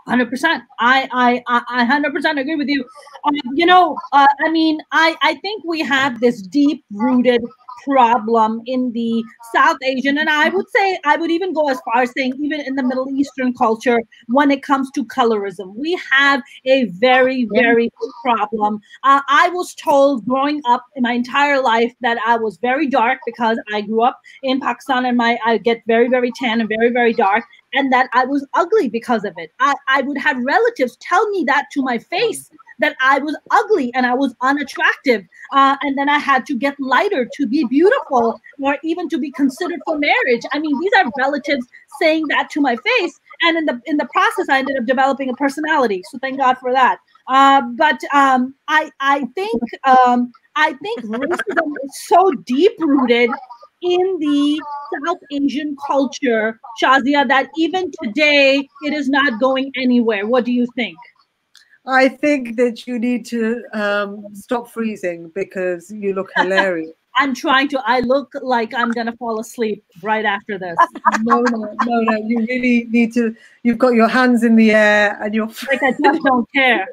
one hundred percent. I, I, I one hundred percent agree with you. Um, you know, uh, I mean, I, I think we have this deep-rooted problem in the South Asian, and I would say, I would even go as far as saying even in the Middle Eastern culture, when it comes to colorism. We have a very, very big problem. Uh, I was told growing up in my entire life that I was very dark because I grew up in Pakistan, and my I get very, very tan and very, very dark, and that I was ugly because of it. I, I would have relatives tell me that to my face, that I was ugly and I was unattractive. Uh, and then I had to get lighter to be beautiful, or even to be considered for marriage. I mean, these are relatives saying that to my face. And in the in the process, I ended up developing a personality. So thank God for that. Uh, but um, I, I think, um, I think racism is so deep-rooted in the South Asian culture, Shazia, that even today, it is not going anywhere. What do you think? I think that you need to um, stop freezing because you look hilarious. I'm trying to. I look like I'm going to fall asleep right after this. No, no, no, no. You really need to. You've got your hands in the air and your face, like I just don't care.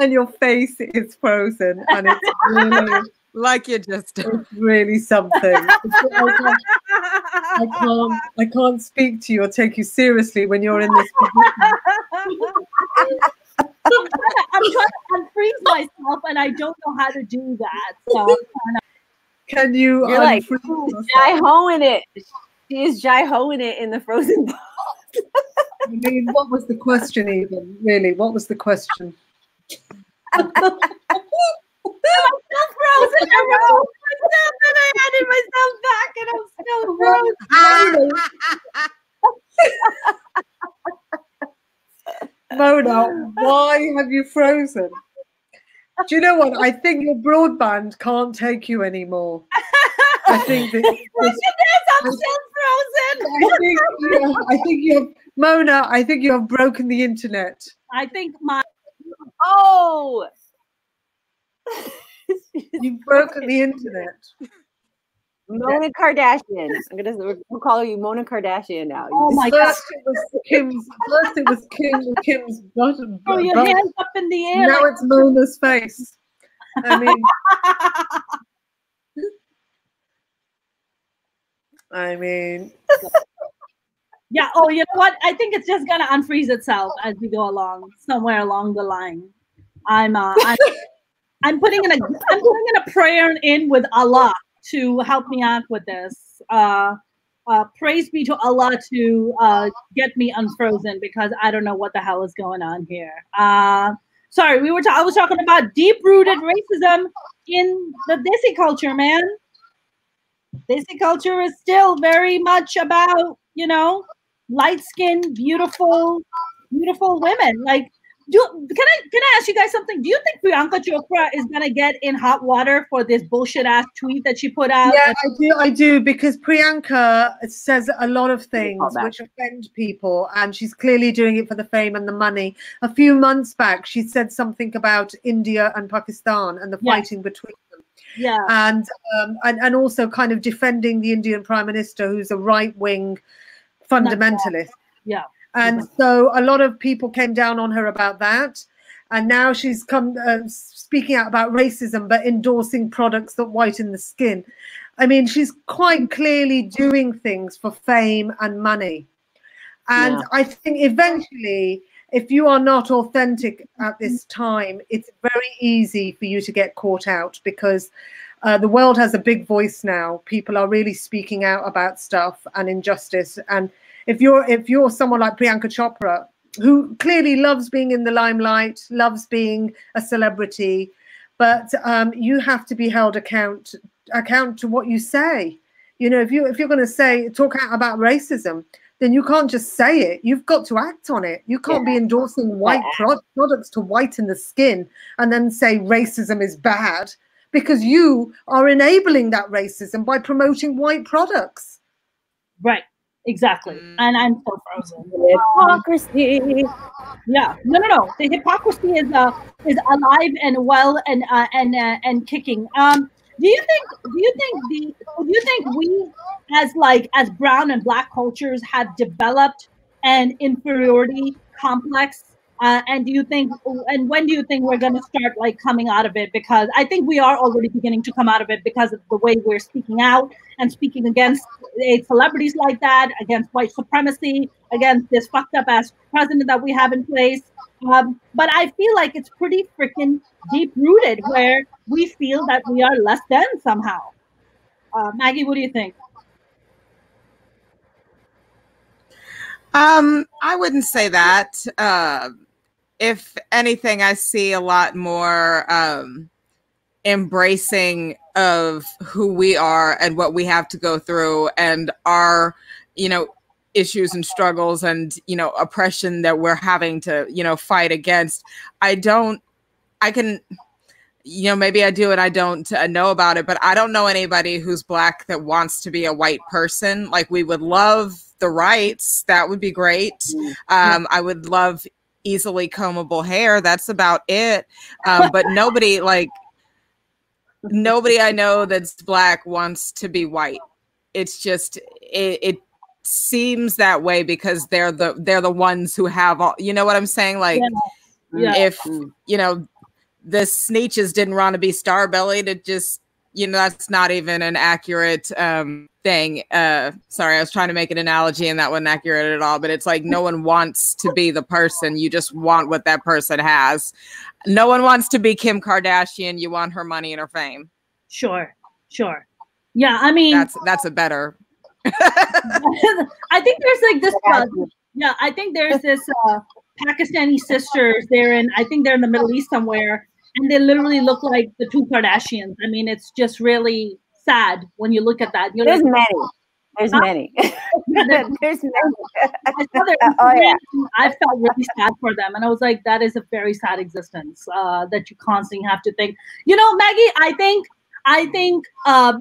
And your face is frozen. And it's really, like you just it's really something. I can't, I can't, I can't speak to you or take you seriously when you're in this position. I'm trying to unfreeze myself and I don't know how to do that. So can you You're like, Jai Ho in it. She is Jai Ho in it in the frozen box. I mean, what was the question even? Really, what was the question? I'm still frozen. I rolled myself and I added myself back and I'm still frozen. Mona, why have you frozen? Do you know what? I think your broadband can't take you anymore. I think that. Look at this! I'm still frozen. I think, you know, I think you have, Mona. I think you have broken the internet. I think my. Oh. You've broken the internet. Mona Kardashian. I'm gonna we'll call you Mona Kardashian now. Oh my first God. It was Kim's, first it was Kim, Kim's bottom. Oh, your bottom. Hands up in the air. Now like it's Mona's face. I mean, I mean. Yeah. Oh, you know what? I think it's just gonna unfreeze itself as we go along, somewhere along the line. I'm. Uh, I'm, I'm putting in a. I'm putting in a prayer in with Allah to help me out with this. Uh, uh, praise be to Allah to uh, get me unfrozen because I don't know what the hell is going on here. Uh, sorry, we were. I was talking about deep-rooted racism in the Desi culture, man. Desi culture is still very much about, you know, light-skinned, beautiful, beautiful women. Like, do can I can I ask you guys something? Do you think Priyanka Chopra is gonna get in hot water for this bullshit ass tweet that she put out? Yeah, I do, I do, because Priyanka says a lot of things which offend people, and she's clearly doing it for the fame and the money. A few months back, she said something about India and Pakistan and the fighting yes. between them. Yeah, and um, and and also kind of defending the Indian Prime Minister, who's a right wing fundamentalist. Yeah. And so a lot of people came down on her about that. And now she's come uh, speaking out about racism, but endorsing products that whiten the skin. I mean, she's quite clearly doing things for fame and money. And yeah. I think eventually, if you are not authentic at this time, it's very easy for you to get caught out because uh, the world has a big voice now. People are really speaking out about stuff and injustice and If you're if you're someone like Priyanka Chopra, who clearly loves being in the limelight, loves being a celebrity, but um, you have to be held account account to what you say. You know, if you if you're going to say talk out about racism, then you can't just say it. You've got to act on it. You can't yeah. be endorsing white pro products to whiten the skin and then say racism is bad because you are enabling that racism by promoting white products. Right. Exactly, and I'm so frozen. Hypocrisy. Yeah, no, no, no. The hypocrisy is uh, is alive and well and uh, and uh, and kicking. Um, do you think? Do you think the? Do you think we, as like as brown and black cultures, have developed an inferiority complex? Uh, and do you think? And when do you think we're going to start like coming out of it? Because I think we are already beginning to come out of it because of the way we're speaking out and speaking against celebrities like that, against white supremacy, against this fucked up ass president that we have in place. Um, but I feel like it's pretty freaking deep rooted where we feel that we are less than somehow. Uh, Maggie, what do you think? Um, I wouldn't say that. Uh, if anything, I see a lot more um, embracing of who we are and what we have to go through and our, you know, issues and struggles and, you know, oppression that we're having to, you know, fight against. I don't, I can, you know, maybe I do and I don't uh, know about it, but I don't know anybody who's black that wants to be a white person. Like we would love the rights. That would be great. Um, I would love easily combable hair. That's about it. Um, but nobody like nobody I know that's black wants to be white. It's just it, it seems that way because they're the they're the ones who have all. You know what I'm saying? Like yeah. Yeah. if you know the Sneetches didn't want to be star-bellied, it just you know that's not even an accurate um, thing. Uh, sorry, I was trying to make an analogy and that wasn't accurate at all. But it's like no one wants to be the person. You just want what that person has. No one wants to be Kim Kardashian. You want her money and her fame. Sure, sure. Yeah, I mean that's that's a better. I think there's like this. Uh, yeah, I think there's this uh, Pakistani sisters. They're in. I think they're in the Middle East somewhere, and they literally look like the two Kardashians. I mean, it's just really sad when you look at that. You're there's like, many. There's huh? many. There's many. Oh, yeah. I felt really sad for them, and I was like, that is a very sad existence uh, that you constantly have to think. You know, Maggie, I think. I think uh,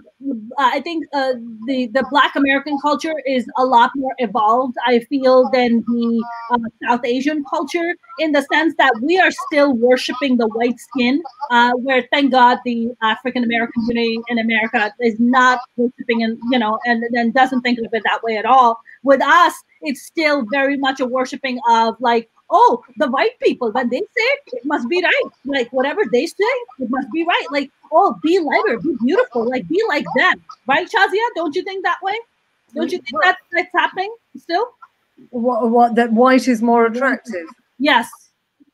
I think uh, the the Black American culture is a lot more evolved, I feel, than the uh, South Asian culture, in the sense that we are still worshiping the white skin, uh, where thank God the African American community in America is not worshiping and you know and then doesn't think of it that way at all. With us, it's still very much a worshiping of like, oh, the white people, when they say it, it must be right. Like whatever they say, it must be right. Like, oh, be lighter, be beautiful, like be like them. Right, Shazia? Don't you think that way? Don't you think that that's happening still? What, what, that white is more attractive? Yes.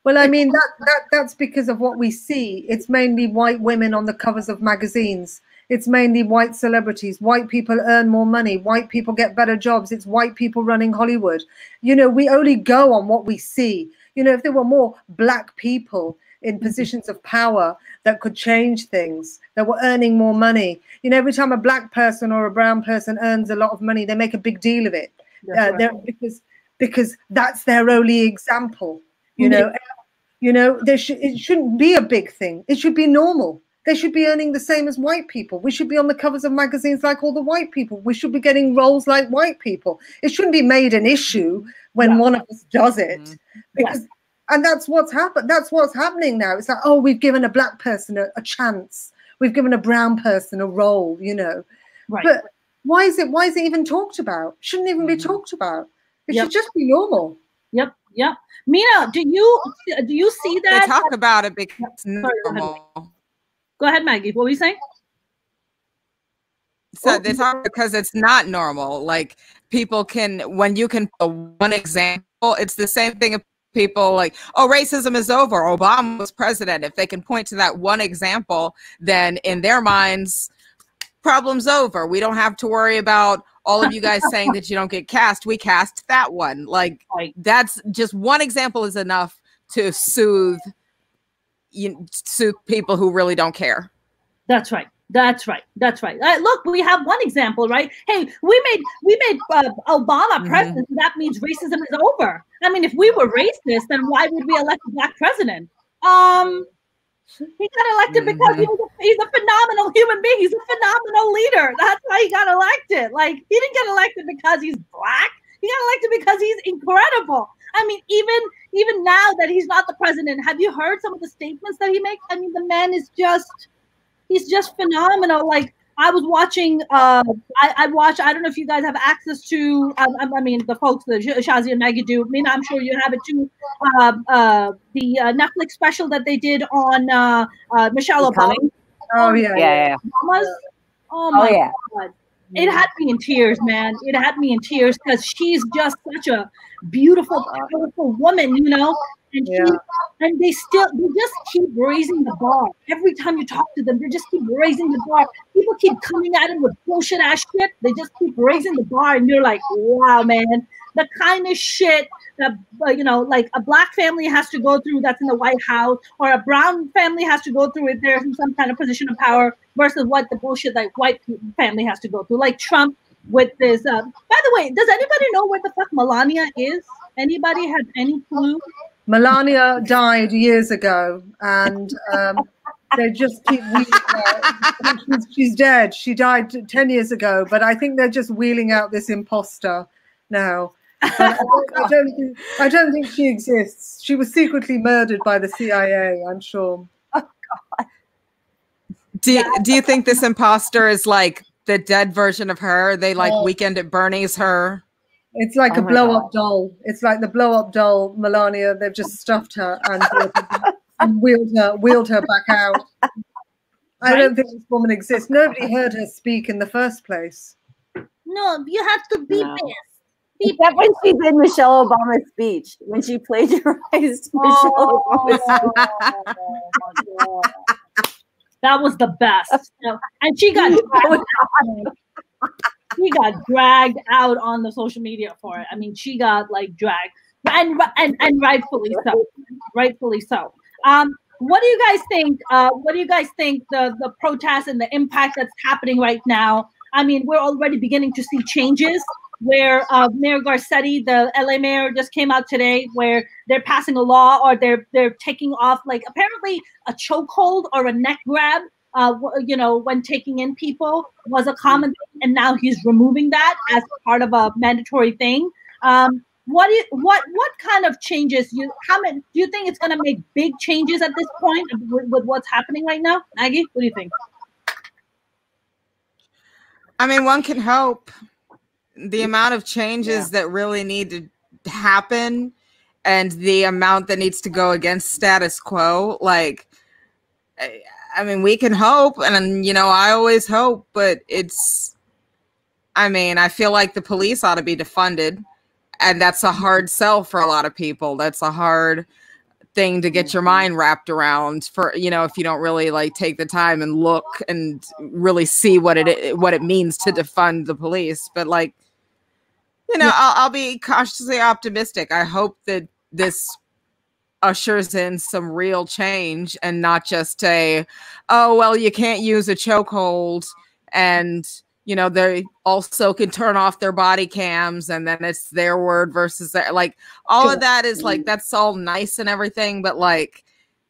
Well, I mean, that, that that's because of what we see. It's mainly white women on the covers of magazines. It's mainly white celebrities. White people earn more money. White people get better jobs. It's white people running Hollywood. You know, we only go on what we see. You know, if there were more black people in positions of power that could change things, that were earning more money. You know, every time a black person or a brown person earns a lot of money, they make a big deal of it. Uh, right. because, because that's their only example. You mm-hmm. know, you know there sh it shouldn't be a big thing. It should be normal. They should be earning the same as white people. We should be on the covers of magazines like all the white people. We should be getting roles like white people. It shouldn't be made an issue when yeah. one of us does it. Mm-hmm. Because, yes. And that's what's happened. That's what's happening now. It's like, oh, we've given a black person a, a chance. We've given a brown person a role, you know. Right. But why is it? Why is it even talked about? Shouldn't even mm-hmm. be talked about. It yep. should just be normal. Yep. Yep. Mina, do you do you see that? They talk about it because it's normal. Go ahead, Maggie. What were you saying? So they talk because it's not normal. Like people can, when you can put one example, it's the same thing. Of people like, oh, racism is over. Obama was president. If they can point to that one example, then in their minds, problem's over. We don't have to worry about all of you guys saying that you don't get cast. We cast that one. Like that's just one example is enough to soothe. You suit people who really don't care. That's right. That's right. That's right. Uh, look, we have one example, right? Hey, we made we made uh, Obama president. Mm-hmm. That means racism is over. I mean, if we were racist, then why would we elect a black president? Um, he got elected mm-hmm. because he was a, he's a phenomenal human being. He's a phenomenal leader. That's why he got elected. Like he didn't get elected because he's black. He got elected because he's incredible. I mean, even even now that he's not the president, have you heard some of the statements that he makes? I mean, the man is just, he's just phenomenal. Like I was watching, uh, I, I watch, I don't know if you guys have access to, I, I mean, the folks that Shazia and Maggie do, I mean, I'm sure you have it too. Uh, uh, the uh, Netflix special that they did on uh, uh, Michelle Obama. Oh, yeah. yeah, yeah. Obama's? Oh, my oh, yeah. God. It had me in tears, man. It had me in tears because she's just such a beautiful, powerful woman, you know. And yeah. she, and they still, they just keep raising the bar. Every time you talk to them, they just keep raising the bar. People keep coming at him with bullshit ass shit. They just keep raising the bar, and you're like, wow, man, the kind of shit that uh, you know, like a black family has to go through that's in the White House, or a brown family has to go through if they're in some kind of position of power, versus what the bullshit that like, white family has to go through, like Trump with this. Uh, by the way, does anybody know where the fuck Melania is? Anybody have any clue? Melania died years ago, and um, they just keep wheeling out. She's, she's dead. She died ten years ago, but I think they're just wheeling out this imposter now. I, don't, I, don't think, I don't think she exists. She was secretly murdered by the C I A, I'm sure. Oh, God. Do you, do you think this imposter is like the dead version of her? They like oh. Weekend at Bernie's her? It's like oh a blow-up doll. It's like the blow-up doll, Melania. They've just stuffed her and, and wheeled her, wheeled her back out. I right. don't think this woman exists. Nobody heard her speak in the first place. No, you have to be no. pissed. Except when she did Michelle Obama's speech, when she plagiarized Michelle oh, Obama's speech. Oh, that was the best. And she got dragged out. She got dragged out on the social media for it. I mean, she got like dragged. And and, and rightfully so. Rightfully so. Um, what do you guys think? Uh, what do you guys think the, the protests and the impact that's happening right now? I mean, we're already beginning to see changes. Where uh, Mayor Garcetti, the L A mayor, just came out today, where they're passing a law, or they're they're taking off like apparently a chokehold or a neck grab, uh, you know, when taking in people was a common thing, and now he's removing that as part of a mandatory thing. Um, what is, what what kind of changes you how many, do you think it's going to make big changes at this point with, with what's happening right now? Maggie, what do you think? I mean, one can hope. The amount of changes yeah. that really need to happen and the amount that needs to go against status quo, like, I mean, we can hope, and, you know, I always hope, but it's, I mean, I feel like the police ought to be defunded, and that's a hard sell for a lot of people. That's a hard thing to get your mind wrapped around for, you know, if you don't really like take the time and look and really see what it what it means to defund the police. But like, you know, I'll, I'll be cautiously optimistic. I hope that this ushers in some real change and not just a, oh, well, you can't use a chokehold, and, you know, they also can turn off their body cams, and then it's their word versus their, like, all of that is like, that's all nice and everything. But like,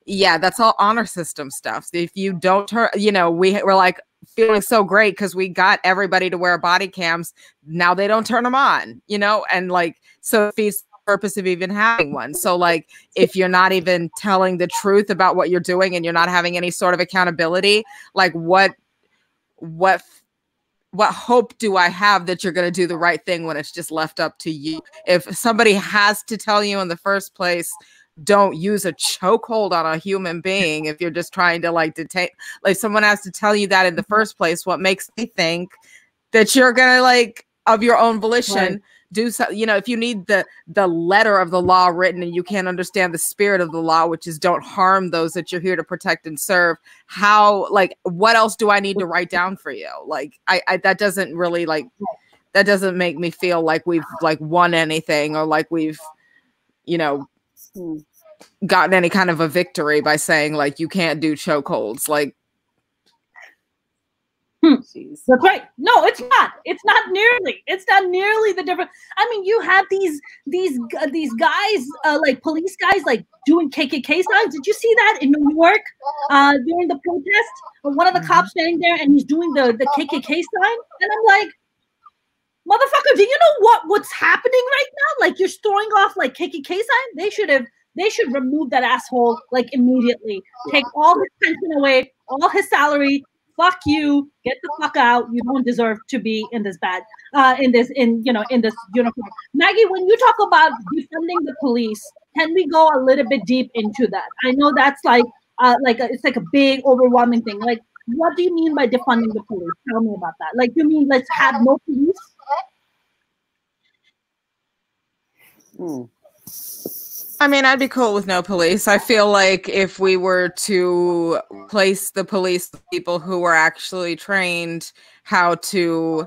yeah, that's all honor system stuff. If you don't turn, you know, we were like feeling so great because we got everybody to wear body cams. Now they don't turn them on, you know, and like, so it feeds the purpose of even having one. So like, if you're not even telling the truth about what you're doing and you're not having any sort of accountability, like what, what, what hope do I have that you're going to do the right thing when it's just left up to you? If somebody has to tell you in the first place, don't use a chokehold on a human being. If you're just trying to like detain, like someone has to tell you that in the first place, what makes me think that you're going to like of your own volition, right. do so, you know, if you need the, the letter of the law written and you can't understand the spirit of the law, which is don't harm those that you're here to protect and serve. How, like, what else do I need to write down for you? Like, I, I that doesn't really like, that doesn't make me feel like we've like won anything or like we've, you know, gotten any kind of a victory by saying like, you can't do chokeholds. Like, Hmm. That's right. No, it's not. It's not nearly. It's not nearly the difference. I mean, you had these these uh, these guys, uh, like police guys, like doing K K K signs. Did you see that in New York uh, during the protest? One of the cops standing there and he's doing the the K K K sign, and I'm like, motherfucker, do you know what what's happening right now? Like, you're throwing off like K K K sign. They should have. They should remove that asshole like immediately. Take all his pension away, all his salary. Fuck you! Get the fuck out! You don't deserve to be in this bad, uh, in this, in you know, in this uniform. Maggie, when you talk about defending the police, can we go a little bit deep into that? I know that's like, uh, like a, it's like a big, overwhelming thing. Like, what do you mean by defunding the police? Tell me about that. Like, you mean let's have no police? Mm. I mean, I'd be cool with no police. I feel like if we were to place the police, people who are actually trained how to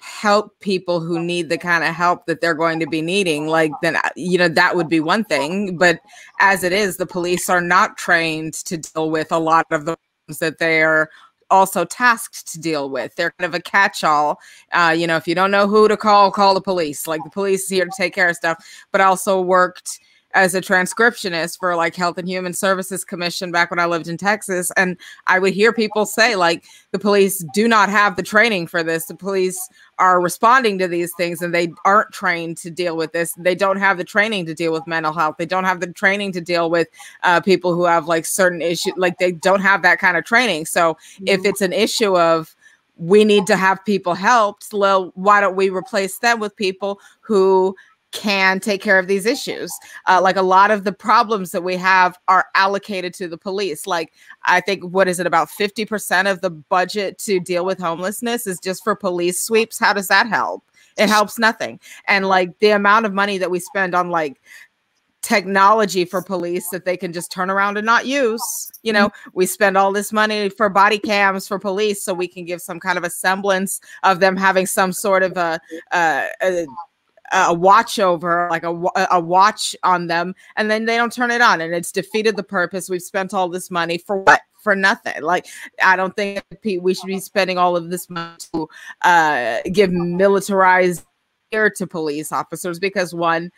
help people who need the kind of help that they're going to be needing, like, then, you know, that would be one thing. But as it is, the police are not trained to deal with a lot of the problems that they are also tasked to deal with. They're kind of a catch-all. Uh, you know, if you don't know who to call, call the police. Like, the police is here to take care of stuff, but also worked as a transcriptionist for like Health and Human Services Commission back when I lived in Texas. And I would hear people say like, the police do not have the training for this. The police are responding to these things and they aren't trained to deal with this. They don't have the training to deal with mental health. They don't have the training to deal with uh, people who have like certain issues, like they don't have that kind of training. So mm-hmm. if it's an issue of, we need to have people helped, well, why don't we replace them with people who can take care of these issues? Uh, like a lot of the problems that we have are allocated to the police. Like I think, what is it, about fifty percent of the budget to deal with homelessness is just for police sweeps. How does that help? It helps nothing. And like the amount of money that we spend on like technology for police that they can just turn around and not use. You know, we spend all this money for body cams for police so we can give some kind of a semblance of them having some sort of a, a, a a watch over, like a, a watch on them, and then they don't turn it on, and it's defeated the purpose. We've spent all this money for what? For nothing. Like, I don't think we should be spending all of this money to uh, give militarized gear to police officers because one,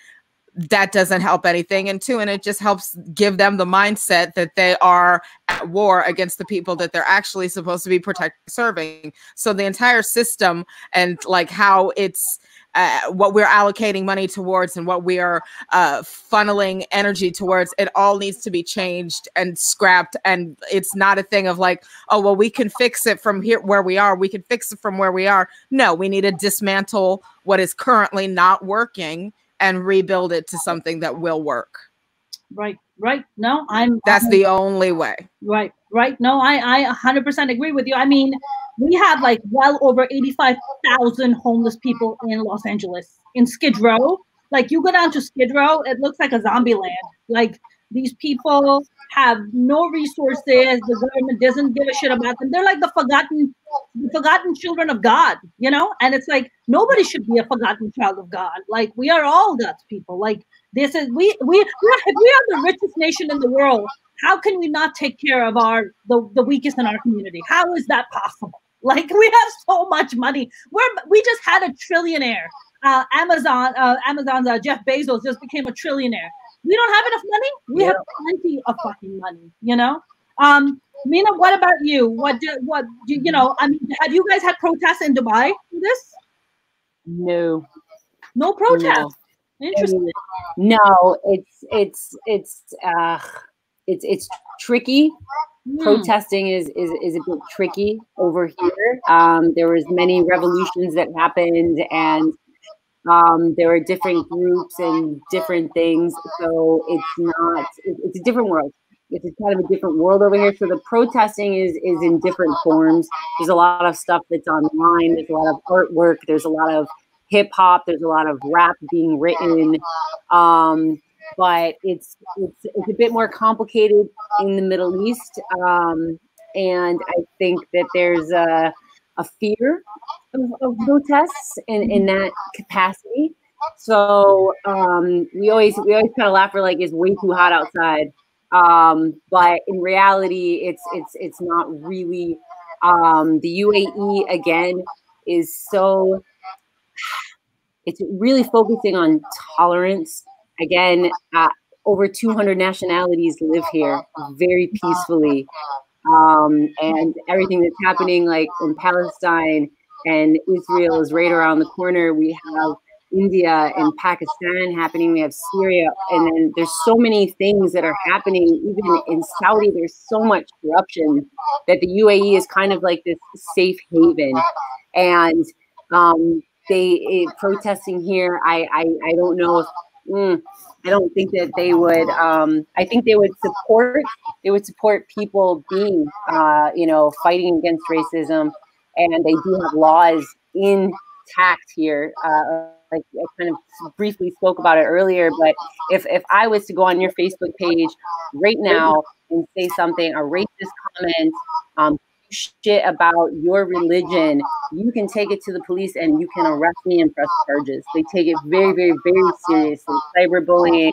that doesn't help anything, and two, and it just helps give them the mindset that they are at war against the people that they're actually supposed to be protecting, serving. So the entire system and like how it's Uh, what we're allocating money towards and what we are uh, funneling energy towards, it all needs to be changed and scrapped. And it's not a thing of like, oh, well, we can fix it from here where we are. We can fix it from where we are. No, we need to dismantle what is currently not working and rebuild it to something that will work. Right. Right. No, I'm. That's I'm, the only way. Right. Right. No, I, I one hundred percent agree with you. I mean, we have like well over eighty-five thousand homeless people in Los Angeles, in Skid Row. Like you go down to Skid Row, it looks like a zombie land. Like these people have no resources. The government doesn't give a shit about them. They're like the forgotten, the forgotten children of God, you know? And it's like, nobody should be a forgotten child of God. Like we are all God's people. Like this is, we, we, we are, we are the richest nation in the world. How can we not take care of our the, the weakest in our community? How is that possible? Like we have so much money. We're we just had a trillionaire. Uh, Amazon, uh, Amazon's uh, Jeff Bezos just became a trillionaire. We don't have enough money. We yeah. have plenty of fucking money. You know, um, Mina. What about you? What do, what do, you know? I mean, have you guys had protests in Dubai for this? No, no protests. No. Interesting. No, it's it's it's. Uh... It's it's tricky. Mm. Protesting is, is is a bit tricky over here. Um, there was many revolutions that happened, and um, there were different groups and different things. So it's not. It, it's a different world. It's kind of a different world over here. So the protesting is is in different forms. There's a lot of stuff that's online. There's a lot of artwork. There's a lot of hip hop. There's a lot of rap being written. Um, But it's, it's it's a bit more complicated in the Middle East, um, and I think that there's a, a fear of, of protests in, in that capacity. So um, we always we always kind of laugh. We're like, it's way too hot outside, um, but in reality, it's it's it's not really. Um, the U A E again is so it's really focusing on tolerance. Again, uh, over two hundred nationalities live here very peacefully. Um, and everything that's happening like in Palestine and Israel is right around the corner. We have India and Pakistan happening. We have Syria. And then there's so many things that are happening. Even in Saudi, there's so much corruption that the U A E is kind of like this safe haven. And um, they it, protesting here, I, I, I don't know if Mm, I don't think that they would, um, I think they would support, they would support people being, uh, you know, fighting against racism. And they do have laws intact here. Uh, like I kind of briefly spoke about it earlier, but if, if I was to go on your Facebook page right now and say something, a racist comment, um, shit about your religion, you can take it to the police and you can arrest me and press charges. They take it very, very, very seriously. Cyberbullying,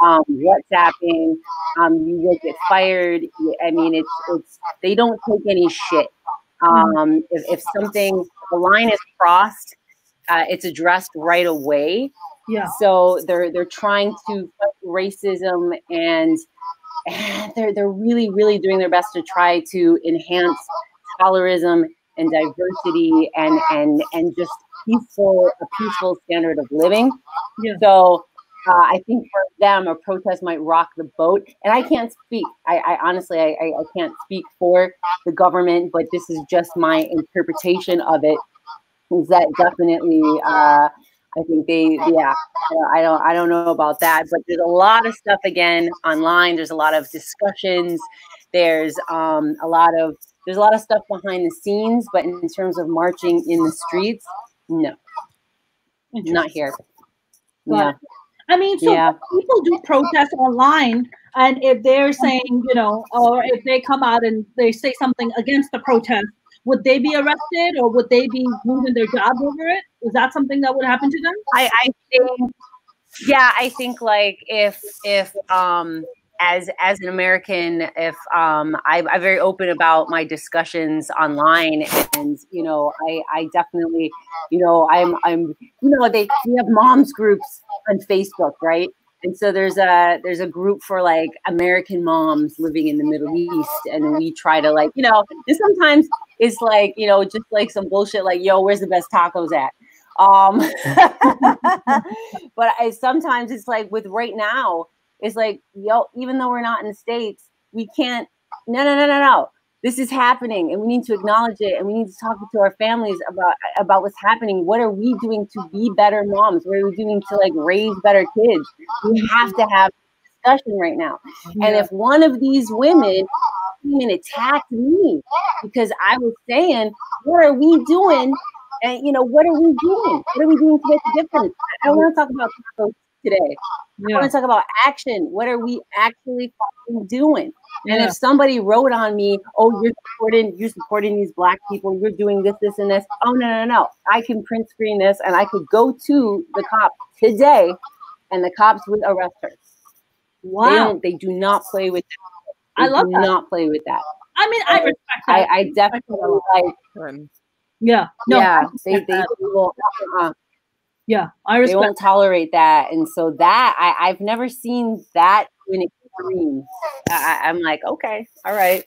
um, WhatsApping, um, you will get fired. I mean, it's it's they don't take any shit. Um, if, if something, the line is crossed, uh, it's addressed right away. Yeah. So they're they're trying to fight racism, and, and they're they're really really doing their best to try to enhance colorism and diversity and and and just peaceful a peaceful standard of living. Yeah. So uh, I think for them a protest might rock the boat. And I can't speak. I, I honestly I, I can't speak for the government, but this is just my interpretation of it. Is that definitely? Uh, I think they, yeah, I don't, I don't know about that, but there's a lot of stuff again online. There's a lot of discussions. There's um, a lot of, there's a lot of stuff behind the scenes, but in terms of marching in the streets, no, not here. Well, no. I mean, so yeah. People do protest online, and if they're saying, you know, or if they come out and they say something against the protest, would they be arrested, or would they be losing their job over it? Is that something that would happen to them? I, I think, yeah, I think like if if um, as as an American, if um, I, I'm very open about my discussions online, and you know, I, I definitely, you know, I'm I'm you know, they we have moms groups on Facebook, right? And so there's a there's a group for like American moms living in the Middle East, and we try to like you know, and sometimes it's like you know just like some bullshit like yo, where's the best tacos at? Um, but I, sometimes it's like with right now, it's like yo, even though we're not in the States, we can't. No, no, no, no, no. This is happening, and we need to acknowledge it, and we need to talk to our families about about what's happening. What are we doing to be better moms? What are we doing to like raise better kids? We have to have a discussion right now. Yeah. And if one of these women came and attacked me because I was saying, "What are we doing?" and you know, what are we doing? What are we doing to make a difference? I don't want to talk about tacos today. Yeah. I want to talk about action. What are we actually doing? Yeah. And if somebody wrote on me, oh, you're supporting, you're supporting these black people, you're doing this, this, and this. Oh, no, no, no. I can print screen this, and I could go to the cops today, and the cops would arrest her. Wow. They, don't, they do not play with that. They I love do that. not play with that. I mean, I respect I, that. I, I definitely I like them. Yeah. No, yeah. They, they will, uh, yeah, I respect. They won't tolerate that. And so that, I, I've never seen that in it. I, I'm like, okay, all right.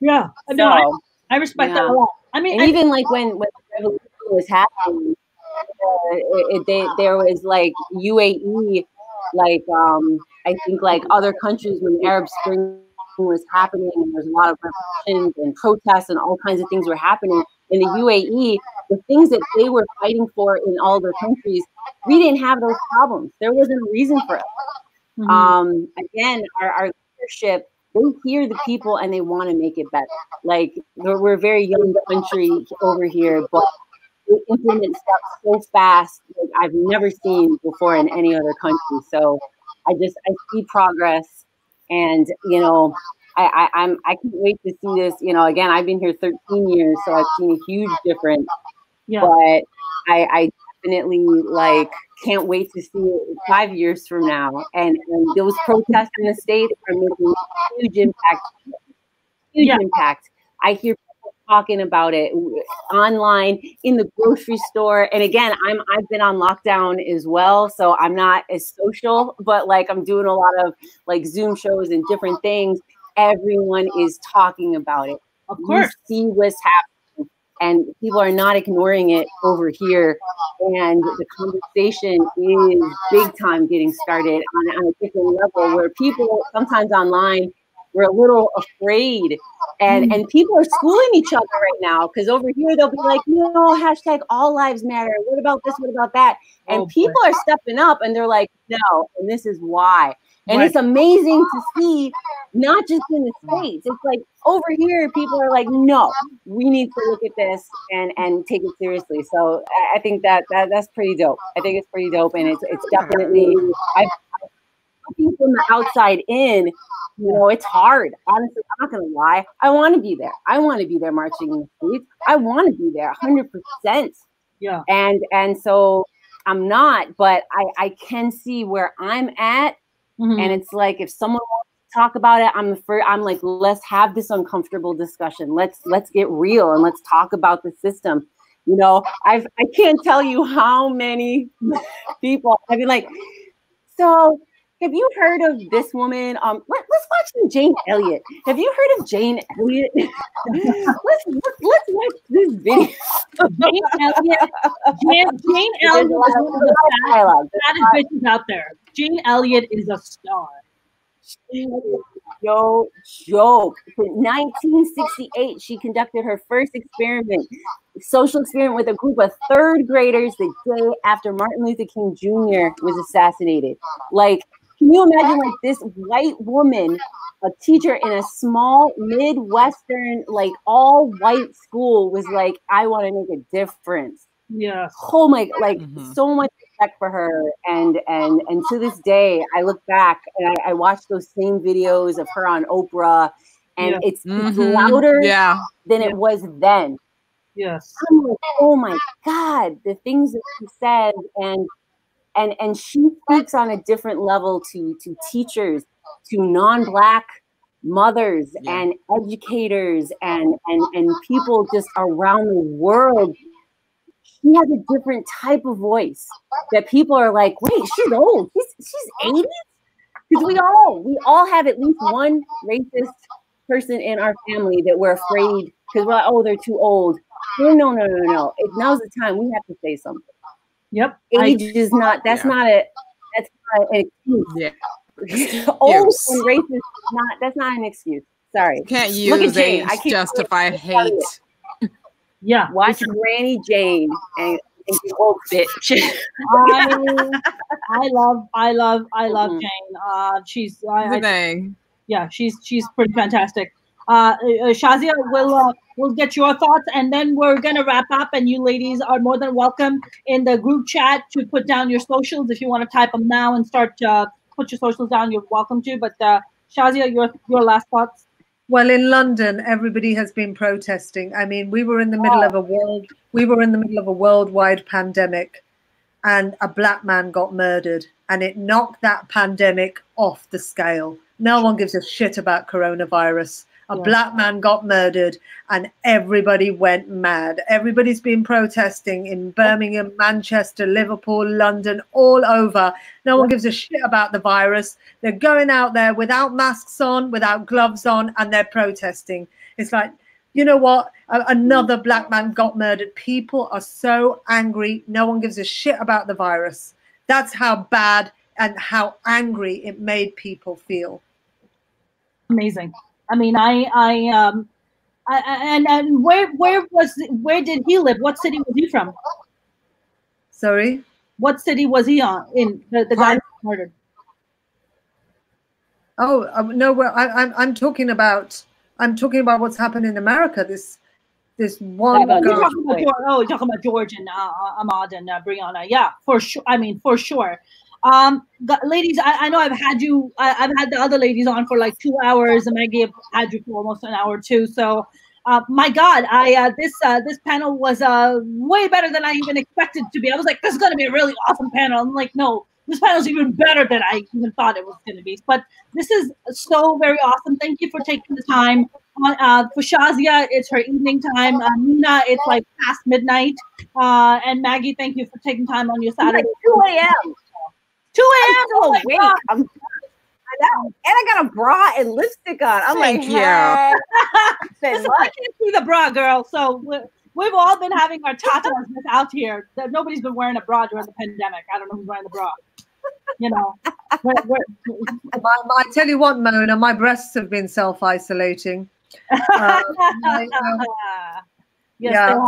Yeah, so, no, I, I respect yeah. that a lot. I mean, and I, even like when, when the revolution was happening, uh, it, it, they, there was like U A E, like um, I think like other countries when the Arab Spring was happening, and there was a lot of revolutions and protests and all kinds of things were happening. In the U A E, the things that they were fighting for in all their countries, we didn't have those problems. There wasn't a reason for it. Mm-hmm. Um, again, our, our leadership, they hear the people and they want to make it better. Like we're, we're a very young country over here, but we implement stuff so fast like I've never seen before in any other country. So I just, I see progress, and, you know, I, I, I'm, I can't wait to see this. You know, again, I've been here thirteen years, so I've seen a huge difference, yeah. but I, I definitely like, can't wait to see it five years from now. And, and those protests in the state are making a huge impact. Huge yeah. impact. I hear people talking about it online, in the grocery store. And again, I'm I've been on lockdown as well, so I'm not as social, but like I'm doing a lot of like Zoom shows and different things. Everyone is talking about it. Of course. You see what's happening. And people are not ignoring it over here. And the conversation is big time getting started on, on a different level, where people sometimes online were a little afraid. And, mm. and people are schooling each other right now, because over here they'll be like, no, hashtag all lives matter. What about this? What about that? And oh, people are stepping up and they're like, no, and this is why. And right. it's amazing to see, not just in the States. It's like over here, people are like, no, we need to look at this and, and take it seriously. So I think that, that that's pretty dope. I think it's pretty dope. And it's, it's definitely, I think from the outside in, you know, it's hard. Honestly, I'm not going to lie. I want to be there. I want to be there marching in the streets. I want to be there one hundred percent. Yeah. And, and so I'm not, but I, I can see where I'm at. Mm-hmm. And it's like, if someone wants to talk about it, I'm the first, I'm like, let's have this uncomfortable discussion. Let's, let's get real and let's talk about the system. You know, I've, I can't tell you how many people I've been like, so have you heard of this woman? Um, let, let's watch some Jane Elliott. Have you heard of Jane Elliott? let's, let's let's watch this video. Jane Elliott. Jane, Jane Elliott is one of the fattest, fattest bitches out there. Jane Elliott is a star. No joke. In nineteen sixty-eight, she conducted her first experiment, social experiment with a group of third graders the day after Martin Luther King Junior was assassinated. Like, can you imagine, like, this white woman, a teacher in a small Midwestern, like, all-white school was like, I want to make a difference. Yeah. Oh my, like, mm-hmm. so much respect for her, and and and to this day, I look back and I, I watch those same videos of her on Oprah, and yeah. it's, mm-hmm. it's louder yeah. than yeah. it was then. Yes. I'm like, oh my God, the things that she said, and and and she speaks on a different level to to teachers, to non-Black mothers yeah. and educators, and and and people just around the world. She has a different type of voice that people are like, wait, she's old. She's, she's eighty? Because we all, we all have at least one racist person in our family that we're afraid, because we're like, oh, they're too old. No, no, no, no, no. It, now's the time we have to say something. Yep. Age I, is not, that's yeah. not a, that's not an excuse. Yeah. Old yes. and racist is not, that's not an excuse. Sorry. You can't use Look at Jane. age I can't justify hate. Yeah, watch Granny Jane and, and you old bitch. I, I love, I love, I love mm-hmm. Jane. Uh, she's I, I, yeah, she's she's pretty fantastic. Uh, Shazia, we'll uh, we'll get your thoughts, and then we're gonna wrap up. And you ladies are more than welcome in the group chat to put down your socials if you want to type them now and start to uh, put your socials down. You're welcome to. But uh, Shazia, your your last thoughts. Well, in London, everybody has been protesting. I mean, we were in the middle of a world, we were in the middle of a worldwide pandemic, and a Black man got murdered, and it knocked that pandemic off the scale. No one gives a shit about coronavirus. A yeah. Black man got murdered, and everybody went mad. Everybody's been protesting in Birmingham, Manchester, Liverpool, London, all over. No one gives a shit about the virus. They're going out there without masks on, without gloves on, and they're protesting. It's like, you know what? Another Black man got murdered. People are so angry. No one gives a shit about the virus. That's how bad and how angry it made people feel. Amazing. I mean, I, I, um, I, and and where, where was, where did he live? What city was he from? Sorry, what city was he on? In the, the guy I, murdered. Oh um, no, well, I, I'm I'm talking about I'm talking about what's happened in America. This this one. You're talking about George, oh, you're talking about George and uh, Ahmaud and uh, Breonna. Yeah, for sure. I mean, for sure. Um, ladies, I, I know I've had you, I, I've had the other ladies on for like two hours, and Maggie, I've had you for almost an hour too. So, uh, my God, I uh, this uh, this panel was uh, way better than I even expected to be. I was like, this is going to be a really awesome panel. I'm like, no, this panel's even better than I even thought it was going to be. But this is so very awesome. Thank you for taking the time. Uh, for Shazia, it's her evening time. Uh, Mina, it's like past midnight. Uh, and Maggie, thank you for taking time on your Saturday. Like two a m two a m Oh, wait, I'm and I got a bra and lipstick on. I'm Thank like, yeah. Hey. I can't see the bra, girl. So we've all been having our tatas out here. Nobody's been wearing a bra during the pandemic. I don't know who's wearing the bra. You know. We're, we're, my, my, I tell you what, Mona, my breasts have been self-isolating. Um, I, um, Yes, yeah,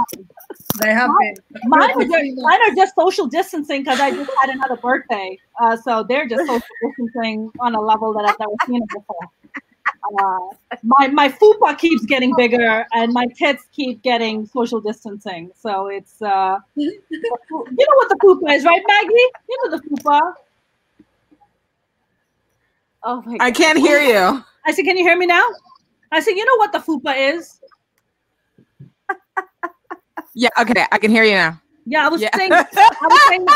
they, they have mine, been. Mine are, just, mine are just social distancing because I just had another birthday. Uh, so they're just social distancing on a level that I've never seen it before. Uh, my my fupa keeps getting bigger and my tits keep getting social distancing. So it's, uh, you know what the fupa is, right, Maggie? You know the fupa. Oh my God. I can't hear you. I said, can you hear me now? I said, you know what the fupa is? Yeah, okay, I can hear you now. Yeah, I was yeah. saying I was saying,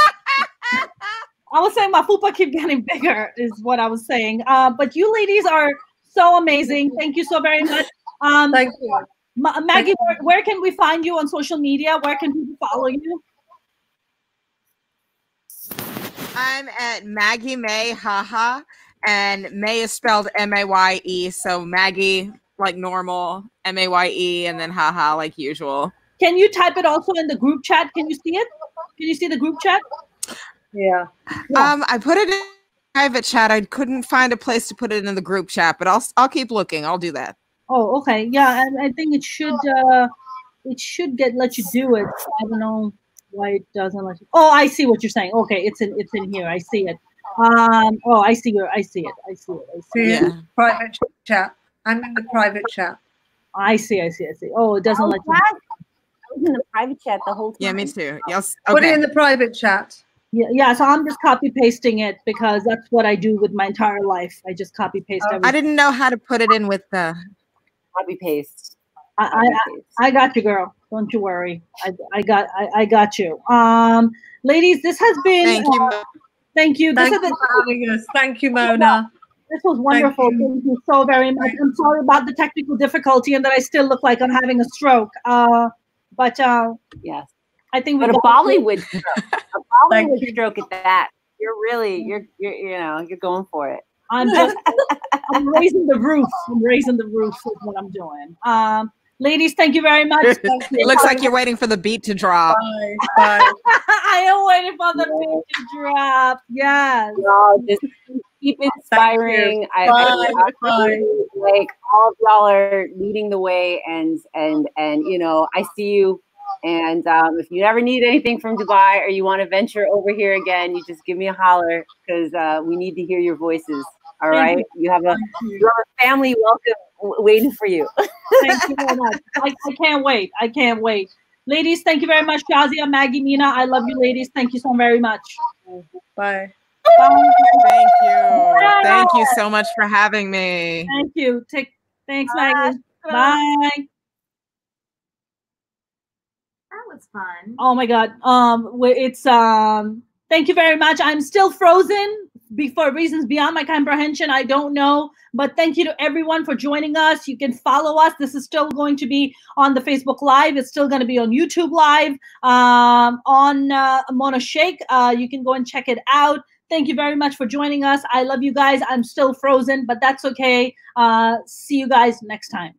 I was saying my fupa keep getting bigger is what I was saying. Uh, but you ladies are so amazing. Thank you so very much. Um, Thank you. Ma Maggie, where, where can we find you on social media? Where can people follow you? I'm at Maggie May, haha, and May is spelled M A Y E, so Maggie, like normal, M A Y E, and then haha, like usual. Can you type it also in the group chat? Can you see it? Can you see the group chat? Yeah. yeah. Um, I put it in private chat. I couldn't find a place to put it in the group chat, but I'll I'll keep looking. I'll do that. Oh, okay. Yeah, and I, I think it should uh, it should get let you do it. I don't know why it doesn't let you. Oh, I see what you're saying. Okay, it's in it's in here. I see it. Um. Oh, I see your. I see it. I see it. I see it. Yeah. Private chat. I'm in the private chat. I see. I see. I see. Oh, it doesn't oh, let you. I was in the private chat the whole time. Yeah, me too. Yes. Okay. Put it in the private chat. Yeah, yeah. So I'm just copy pasting it because that's what I do with my entire life. I just copy paste. Oh, everything. I didn't know how to put it in with the copy paste. I I, I I got you, girl. Don't you worry. I I got I, I got you. Um, ladies, this has been. Thank you. Uh, thank you. Thank this you for having us. Thank you, Mona. This was wonderful. Thank you, Thank you so very much. I'm sorry about the technical difficulty and that I still look like I'm having a stroke. Uh, but uh, yes. I think but a Bollywood stroke, a Bollywood stroke at that. You're really, you're, you're, you know, you're going for it. I'm just, I'm raising the roof. I'm raising the roof is what I'm doing. Um, ladies, thank you very much. It looks like you're waiting for the beat to drop. Bye, bye. I am waiting for the yeah. beat to drop. Yes. Y'all just keep inspiring. I, I, I like all of y'all are leading the way, and and and you know, I see you. And um, if you ever need anything from Dubai or you want to venture over here again, you just give me a holler because uh, we need to hear your voices. All right. You have a, you have a family welcome waiting for you. Thank you very much. I, I can't wait. I can't wait. Ladies, thank you very much. Shazia, Maggie, Mina, I love you, ladies. Thank you so very much. Bye. Bye. Thank you. Bye. Thank you so much for having me. Thank you. Take, thanks, Bye. Maggie. Bye. Bye. It's fun. Oh my God. Um, it's, um, thank you very much. I'm still frozen for reasons beyond my comprehension. I don't know, but thank you to everyone for joining us. You can follow us. This is still going to be on the Facebook Live. It's still going to be on YouTube Live, um, on, uh, Mona Shaikh. Uh, you can go and check it out. Thank you very much for joining us. I love you guys. I'm still frozen, but that's okay. Uh, see you guys next time.